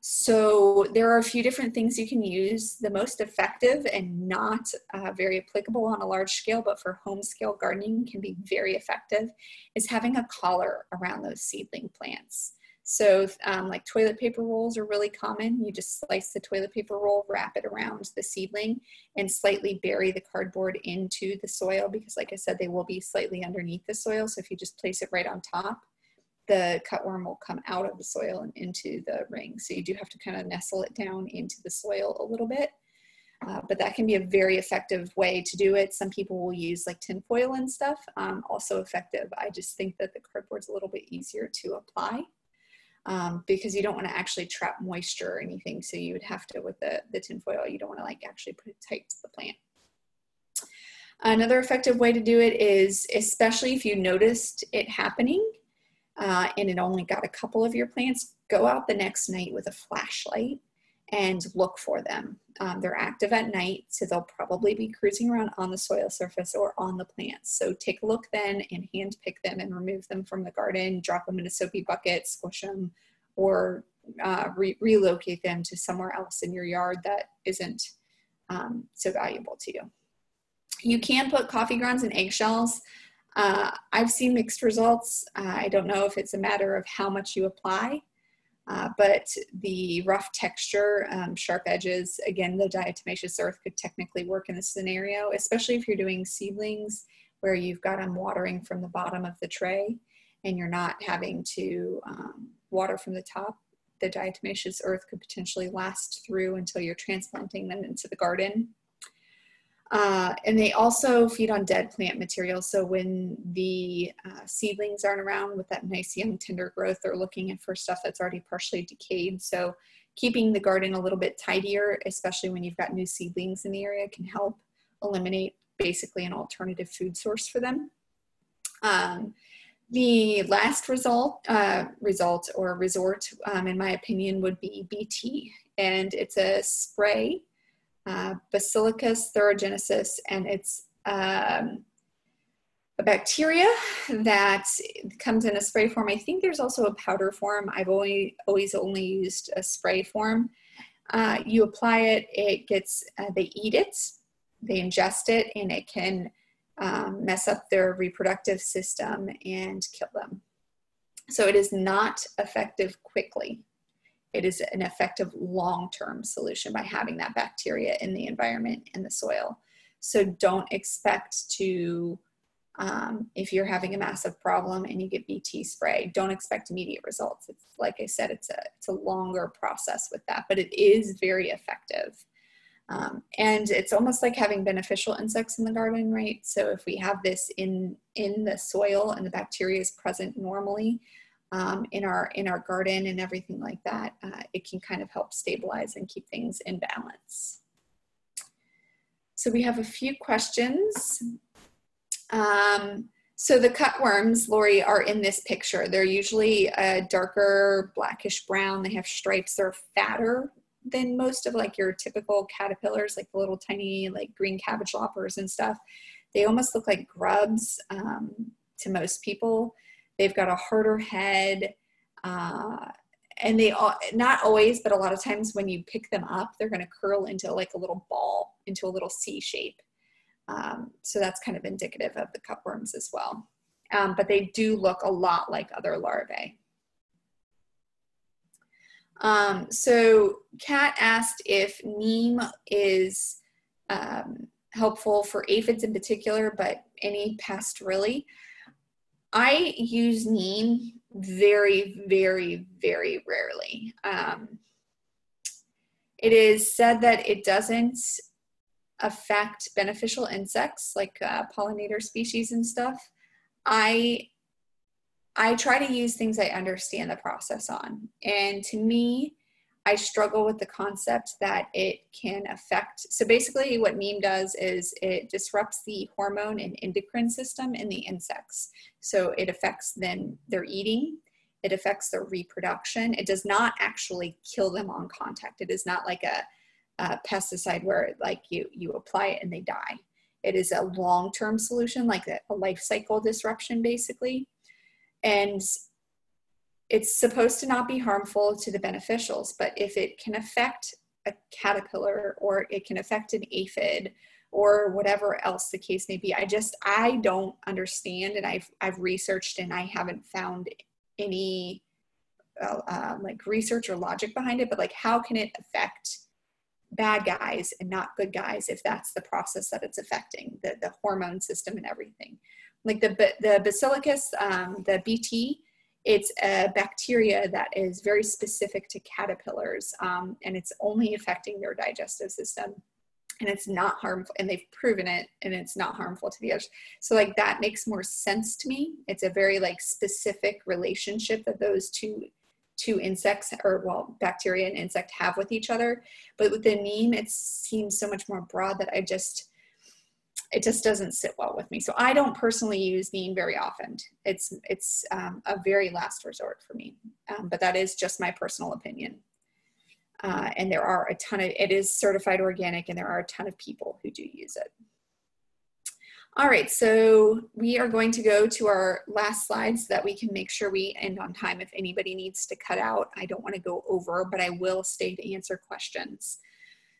So there are a few different things you can use. The most effective and not very applicable on a large scale, but for home scale gardening can be very effective, is having a collar around those seedling plants. So like toilet paper rolls are really common. You just slice the toilet paper roll, wrap it around the seedling, and slightly bury the cardboard into the soil because, like I said, they will be slightly underneath the soil. So if you just place it right on top, the cutworm will come out of the soil and into the ring. So you do have to kind of nestle it down into the soil a little bit, but that can be a very effective way to do it. Some people will use like tin foil and stuff, also effective. I just think that the cardboard's a little bit easier to apply because you don't want to actually trap moisture or anything. So you would have to, with the tin foil, you don't want to like actually put it tight to the plant. Another effective way to do it is, especially if you noticed it happening, and it only got a couple of your plants, go out the next night with a flashlight and look for them. They're active at night, so they'll probably be cruising around on the soil surface or on the plants. So take a look then and hand pick them and remove them from the garden, drop them in a soapy bucket, squish them, or relocate them to somewhere else in your yard that isn't so valuable to you. You can put coffee grounds and eggshells. I've seen mixed results. I don't know if it's a matter of how much you apply, But the rough texture, sharp edges, again, the diatomaceous earth could technically work in this scenario, especially if you're doing seedlings where you've got them watering from the bottom of the tray and you're not having to water from the top. The diatomaceous earth could potentially last through until you're transplanting them into the garden. And they also feed on dead plant material. So when the seedlings aren't around with that nice young tender growth, they're looking for stuff that's already partially decayed. So keeping the garden a little bit tidier, especially when you've got new seedlings in the area, can help eliminate basically an alternative food source for them. The last resort, in my opinion, would be Bt. And it's a spray, Bacillus thuringiensis, and it's a bacteria that comes in a spray form. I think there's also a powder form. I've always only used a spray form. You apply it, it gets, they eat it, they ingest it, and it can mess up their reproductive system and kill them. So it is not effective quickly. It is an effective long-term solution by having that bacteria in the environment and the soil. So don't expect to, if you're having a massive problem and you get Bt spray, don't expect immediate results. It's like I said, it's a longer process with that, but it is very effective. And it's almost like having beneficial insects in the garden, right? So if we have this in the soil and the bacteria is present normally, in our garden and everything like that, it can kind of help stabilize and keep things in balance. So we have a few questions. So the cutworms, Lori, are in this picture. They're usually a darker blackish brown. They have stripes. They're fatter than most of like your typical caterpillars, like the little tiny like green cabbage loppers and stuff. They almost look like grubs to most people. They've got a harder head, and they all, not always, but a lot of times when you pick them up, they're going to curl into like a little ball, into a little C shape. So that's kind of indicative of the cutworms as well. But they do look a lot like other larvae. So Kat asked if neem is helpful for aphids in particular, but any pest really. I use neem very, very, very rarely. It is said that it doesn't affect beneficial insects like pollinator species and stuff. I try to use things I understand the process on. And to me, I struggle with the concept that it can affect. So basically what neem does is it disrupts the hormone and endocrine system in the insects. So it affects them, their eating, it affects their reproduction. It does not actually kill them on contact. It is not like a pesticide where like you apply it and they die. It is a long-term solution, like a life cycle disruption basically. And it's supposed to not be harmful to the beneficials, but if it can affect a caterpillar or it can affect an aphid or whatever else the case may be, I don't understand. And I've researched and I haven't found any like research or logic behind it, but like how can it affect bad guys and not good guys if that's the process that it's affecting, the hormone system and everything. Like the bacillus, the Bt, it's a bacteria that is very specific to caterpillars, and it's only affecting their digestive system, and it's not harmful, and they've proven it, and it's not harmful to the others. So like that makes more sense to me. It's a very like specific relationship that those two insects, or well, bacteria and insect have with each other. But with the neem, it seems so much more broad that it just doesn't sit well with me. So I don't personally use neem very often. It's a very last resort for me, but that is just my personal opinion. And there are a ton of, it is certified organic and there are a ton of people who do use it. All right, so we are going to go to our last slide so that we can make sure we end on time. If anybody needs to cut out, I don't want to go over, but I will stay to answer questions.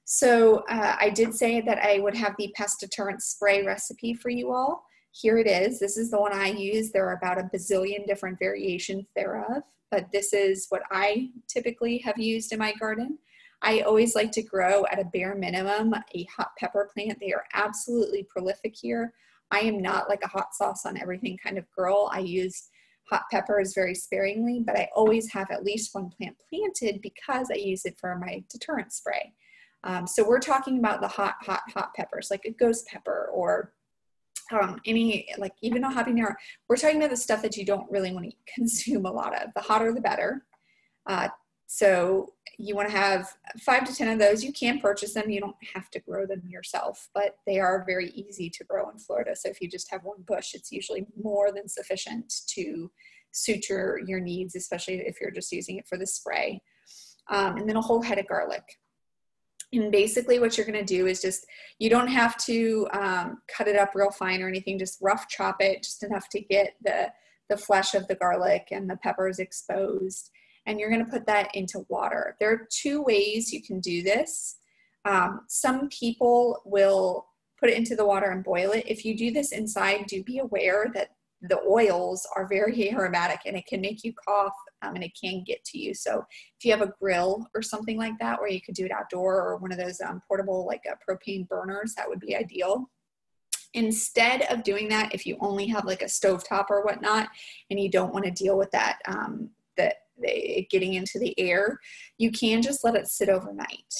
So I did say that I would have the pest deterrent spray recipe for you all. here it is. This is the one I use. There are about a bazillion different variations thereof, but this is what I typically have used in my garden. I always like to grow at a bare minimum a hot pepper plant. They are absolutely prolific here. I am not like a hot sauce on everything kind of girl. I use hot peppers very sparingly, but I always have at least one plant planted because I use it for my deterrent spray. So we're talking about the hot peppers, like a ghost pepper or any, like even a habanero. We're talking about the stuff that you don't really want to consume a lot of. The hotter, the better. So you want to have 5 to 10 of those. You can purchase them. You don't have to grow them yourself, but they are very easy to grow in Florida. So if you just have one bush, it's usually more than sufficient to suit your needs, especially if you're just using it for the spray. And then a whole head of garlic. And basically what you're going to do is just, you don't have to cut it up real fine or anything, just rough chop it just enough to get the flesh of the garlic and the peppers exposed. And you're going to put that into water. There are two ways you can do this. Some people will put it into the water and boil it. If you do this inside, do be aware that the oils are very aromatic and it can make you cough and it can get to you. So if you have a grill or something like that, where you could do it outdoor or one of those portable like propane burners, that would be ideal. Instead of doing that, if you only have like a stovetop or whatnot, and you don't want to deal with that, getting into the air, you can just let it sit overnight.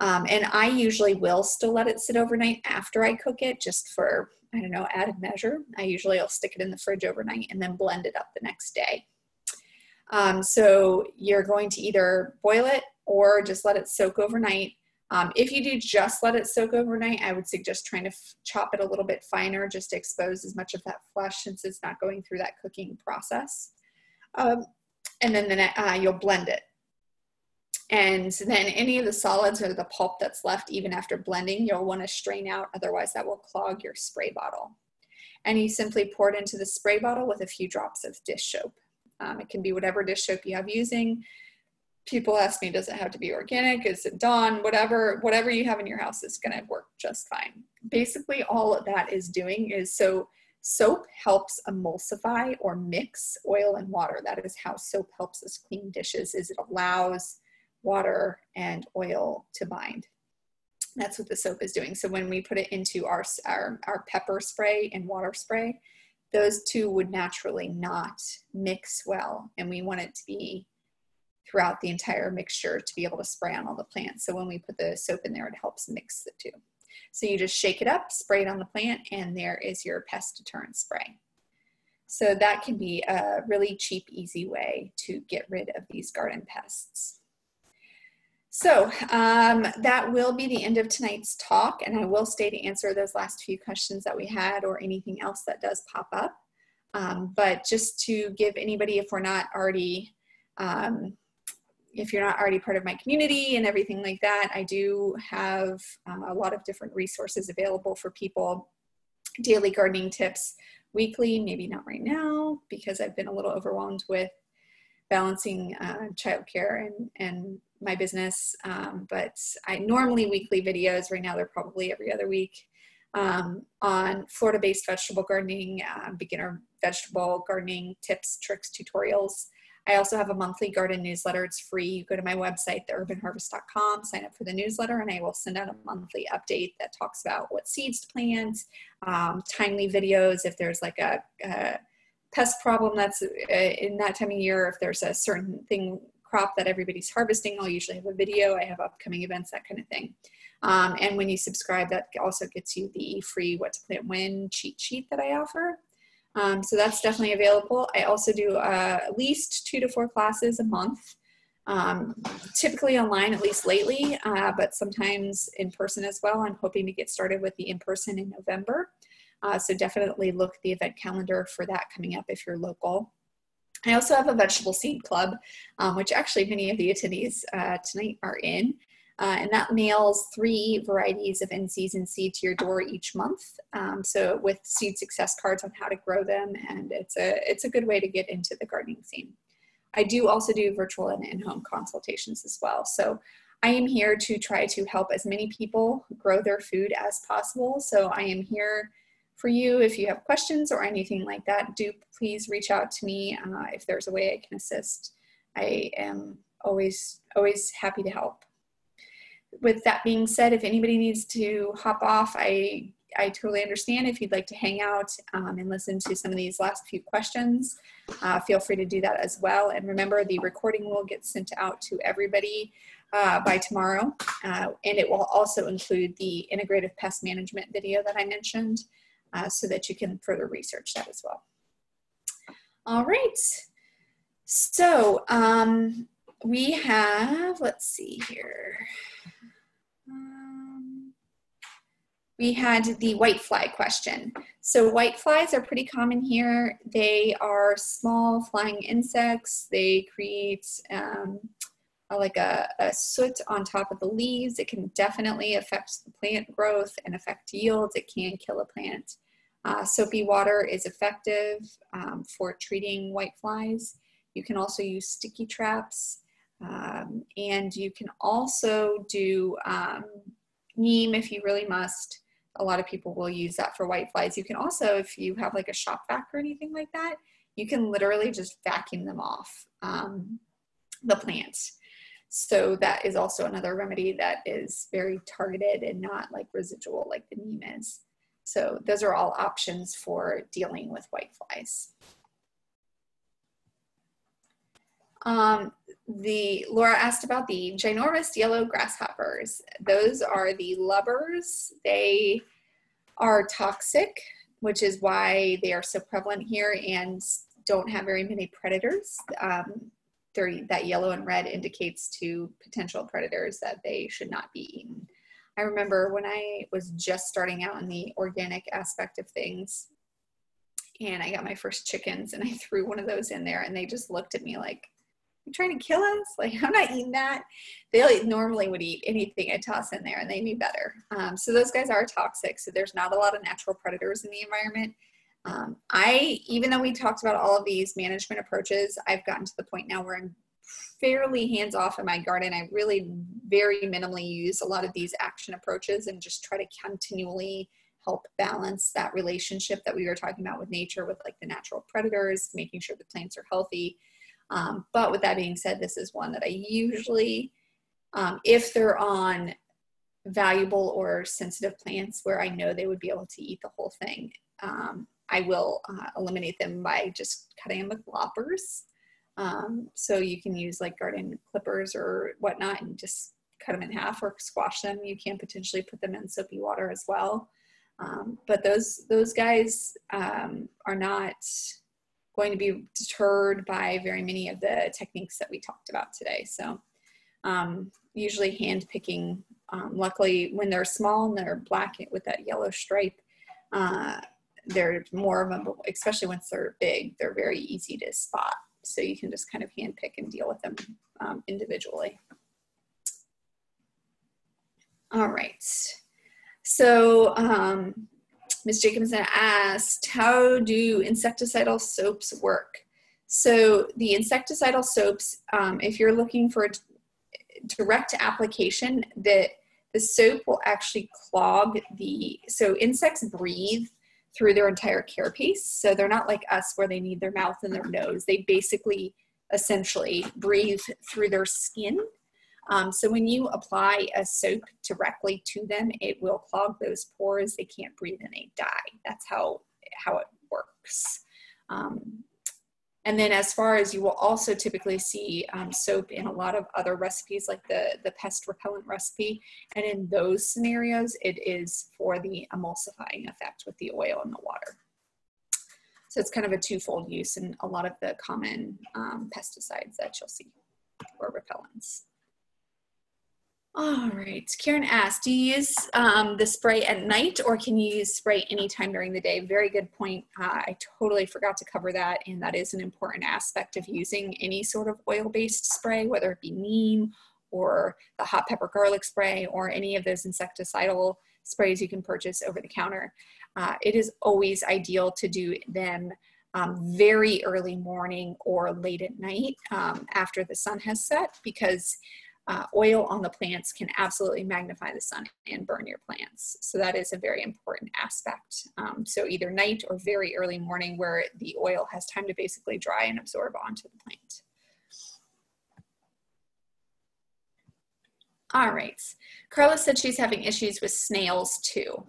And I usually will still let it sit overnight after I cook it, just for, I don't know, added measure. I usually will stick it in the fridge overnight and then blend it up the next day. So you're going to either boil it or just let it soak overnight. If you do just let it soak overnight, I would suggest trying to chop it a little bit finer, just to expose as much of that flesh since it's not going through that cooking process. And then you'll blend it. And then any of the solids or the pulp that's left, even after blending, you'll want to strain out. Otherwise, that will clog your spray bottle. And you simply pour it into the spray bottle with a few drops of dish soap. It can be whatever dish soap you have using. People ask me, does it have to be organic? Is it Dawn? Whatever you have in your house is going to work just fine. Basically, all that is doing is soap helps emulsify or mix oil and water. That is how soap helps us clean dishes, is it allows water and oil to bind. That's what the soap is doing. So when we put it into our pepper spray and water spray, those two would naturally not mix well. And we want it to be throughout the entire mixture to be able to spray on all the plants. So when we put the soap in there, it helps mix the two. So you just shake it up, spray it on the plant, and there is your pest deterrent spray. So that can be a really cheap, easy way to get rid of these garden pests. So that will be the end of tonight's talk, and I will stay to answer those last few questions that we had or anything else that does pop up. But just to give anybody, if you're not already part of my community and everything like that, I do have a lot of different resources available for people. Daily gardening tips, weekly, maybe not right now because I've been a little overwhelmed with balancing childcare and my business, but I normally weekly videos. Right now they're probably every other week on Florida-based vegetable gardening, beginner vegetable gardening tips, tricks, tutorials. I also have a monthly garden newsletter. It's free. You go to my website, theurbanharvest.com, sign up for the newsletter, and I will send out a monthly update that talks about what seeds to plant, timely videos if there's like a pest problem that's in that time of year, if there's a certain thing, crop that everybody's harvesting, I'll usually have a video. I have upcoming events, that kind of thing. And when you subscribe, that also gets you the free What to Plant When cheat sheet that I offer. So that's definitely available. I also do at least 2 to 4 classes a month, typically online, at least lately, but sometimes in person as well. I'm hoping to get started with the in-person in November. So definitely look at the event calendar for that coming up if you're local. I also have a vegetable seed club, which actually many of the attendees tonight are in. And that mails 3 varieties of in-season seed to your door each month. So with seed success cards on how to grow them, and it's a good way to get into the gardening scene. I do also do virtual and in-home consultations as well. So I am here to try to help as many people grow their food as possible. So I am here for you. If you have questions or anything like that, do please reach out to me if there's a way I can assist. I am always happy to help. With that being said, if anybody needs to hop off, I totally understand. If you'd like to hang out and listen to some of these last few questions, feel free to do that as well. And remember, the recording will get sent out to everybody by tomorrow. And it will also include the integrative pest management video that I mentioned so that you can further research that as well. All right. So we have, let's see here. We had the white fly question. So white flies are pretty common here. They are small flying insects. They create like a soot on top of the leaves. It can definitely affect the plant growth and affect yields. It can kill a plant. Soapy water is effective for treating white flies. You can also use sticky traps. And you can also do neem if you really must. A lot of people will use that for white flies. You can also, if you have like a shop vac or anything like that, you can literally just vacuum them off the plant. So that is also another remedy that is very targeted and not like residual like the neem is. So those are all options for dealing with white flies. Laura asked about the ginormous yellow grasshoppers. Those are the lubbers. They are toxic, which is why they are so prevalent here and don't have very many predators. That yellow and red indicates to potential predators that they should not be eaten. I remember when I was just starting out in the organic aspect of things and I got my first chickens and I threw one of those in there and they just looked at me like, "You're trying to kill us? Like, I'm not eating that." They normally would eat anything I toss in there and they knew better. So those guys are toxic. So there's not a lot of natural predators in the environment. Even though we talked about all of these management approaches, I've gotten to the point now where I'm fairly hands-off in my garden. I really very minimally use a lot of these action approaches and just try to continually help balance that relationship that we were talking about with nature, with like the natural predators, making sure the plants are healthy. But with that being said, this is one that I usually, if they're on valuable or sensitive plants where I know they would be able to eat the whole thing, I will eliminate them by just cutting them with loppers. So you can use like garden clippers or whatnot and just cut them in half or squash them. You can potentially put them in soapy water as well. But those guys are not going to be deterred by very many of the techniques that we talked about today. So usually hand picking, luckily when they're small and they're black with that yellow stripe, they're more of a, especially once they're big, they're very easy to spot. So you can just kind of hand pick and deal with them individually. All right, so, Ms. Jacobson asked, how do insecticidal soaps work? So the insecticidal soaps, if you're looking for a direct application, the soap will actually clog the, so insects breathe through their entire carapace. So they're not like us where they need their mouth and their nose. They basically, essentially breathe through their skin. So when you apply a soap directly to them, it will clog those pores. They can't breathe and they die. That's how it works. And then as far as you will also typically see soap in a lot of other recipes like the pest repellent recipe. And in those scenarios, it is for the emulsifying effect with the oil and the water. So it's kind of a twofold use in a lot of the common pesticides that you'll see or repellents. All right, Karen asked, do you use the spray at night or can you use spray anytime during the day? Very good point. I totally forgot to cover that, and that is an important aspect of using any sort of oil-based spray, whether it be neem or the hot pepper garlic spray or any of those insecticidal sprays you can purchase over the counter. It is always ideal to do them very early morning or late at night after the sun has set, because oil on the plants can absolutely magnify the sun and burn your plants. So that is a very important aspect. So either night or very early morning where the oil has time to basically dry and absorb onto the plant. All right, Carla said she's having issues with snails too.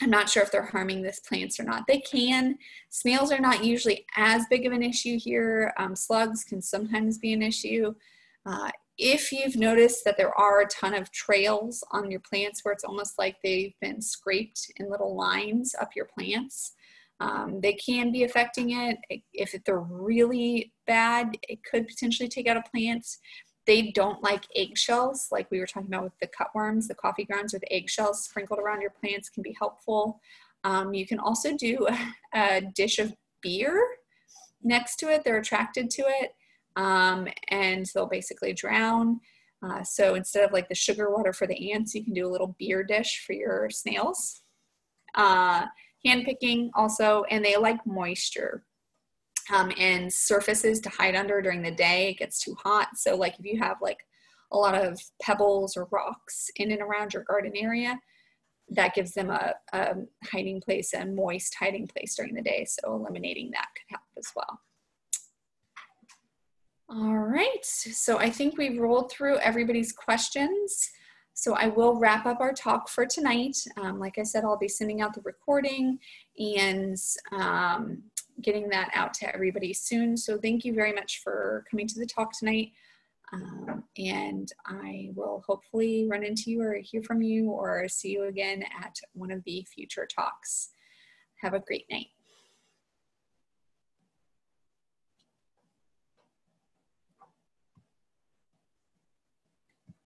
I'm not sure if they're harming these plants or not. They can. Snails are not usually as big of an issue here. Slugs can sometimes be an issue. If you've noticed that there are a ton of trails on your plants where it's almost like they've been scraped in little lines up your plants, they can be affecting it. If they're really bad, it could potentially take out a plant. They don't like eggshells, like we were talking about with the cutworms, the coffee grounds with eggshells sprinkled around your plants can be helpful. You can also do a dish of beer next to it. They're attracted to it, and they'll basically drown. So instead of like the sugar water for the ants, you can do a little beer dish for your snails. Hand picking also, and they like moisture. And surfaces to hide under during the day, it gets too hot. So like if you have like a lot of pebbles or rocks in and around your garden area, that gives them a hiding place, a moist hiding place during the day. So eliminating that could help as well. All right, so I think we've rolled through everybody's questions. So I will wrap up our talk for tonight. Like I said, I'll be sending out the recording and getting that out to everybody soon. So thank you very much for coming to the talk tonight. And I will hopefully run into you or hear from you or see you again at one of the future talks. Have a great night.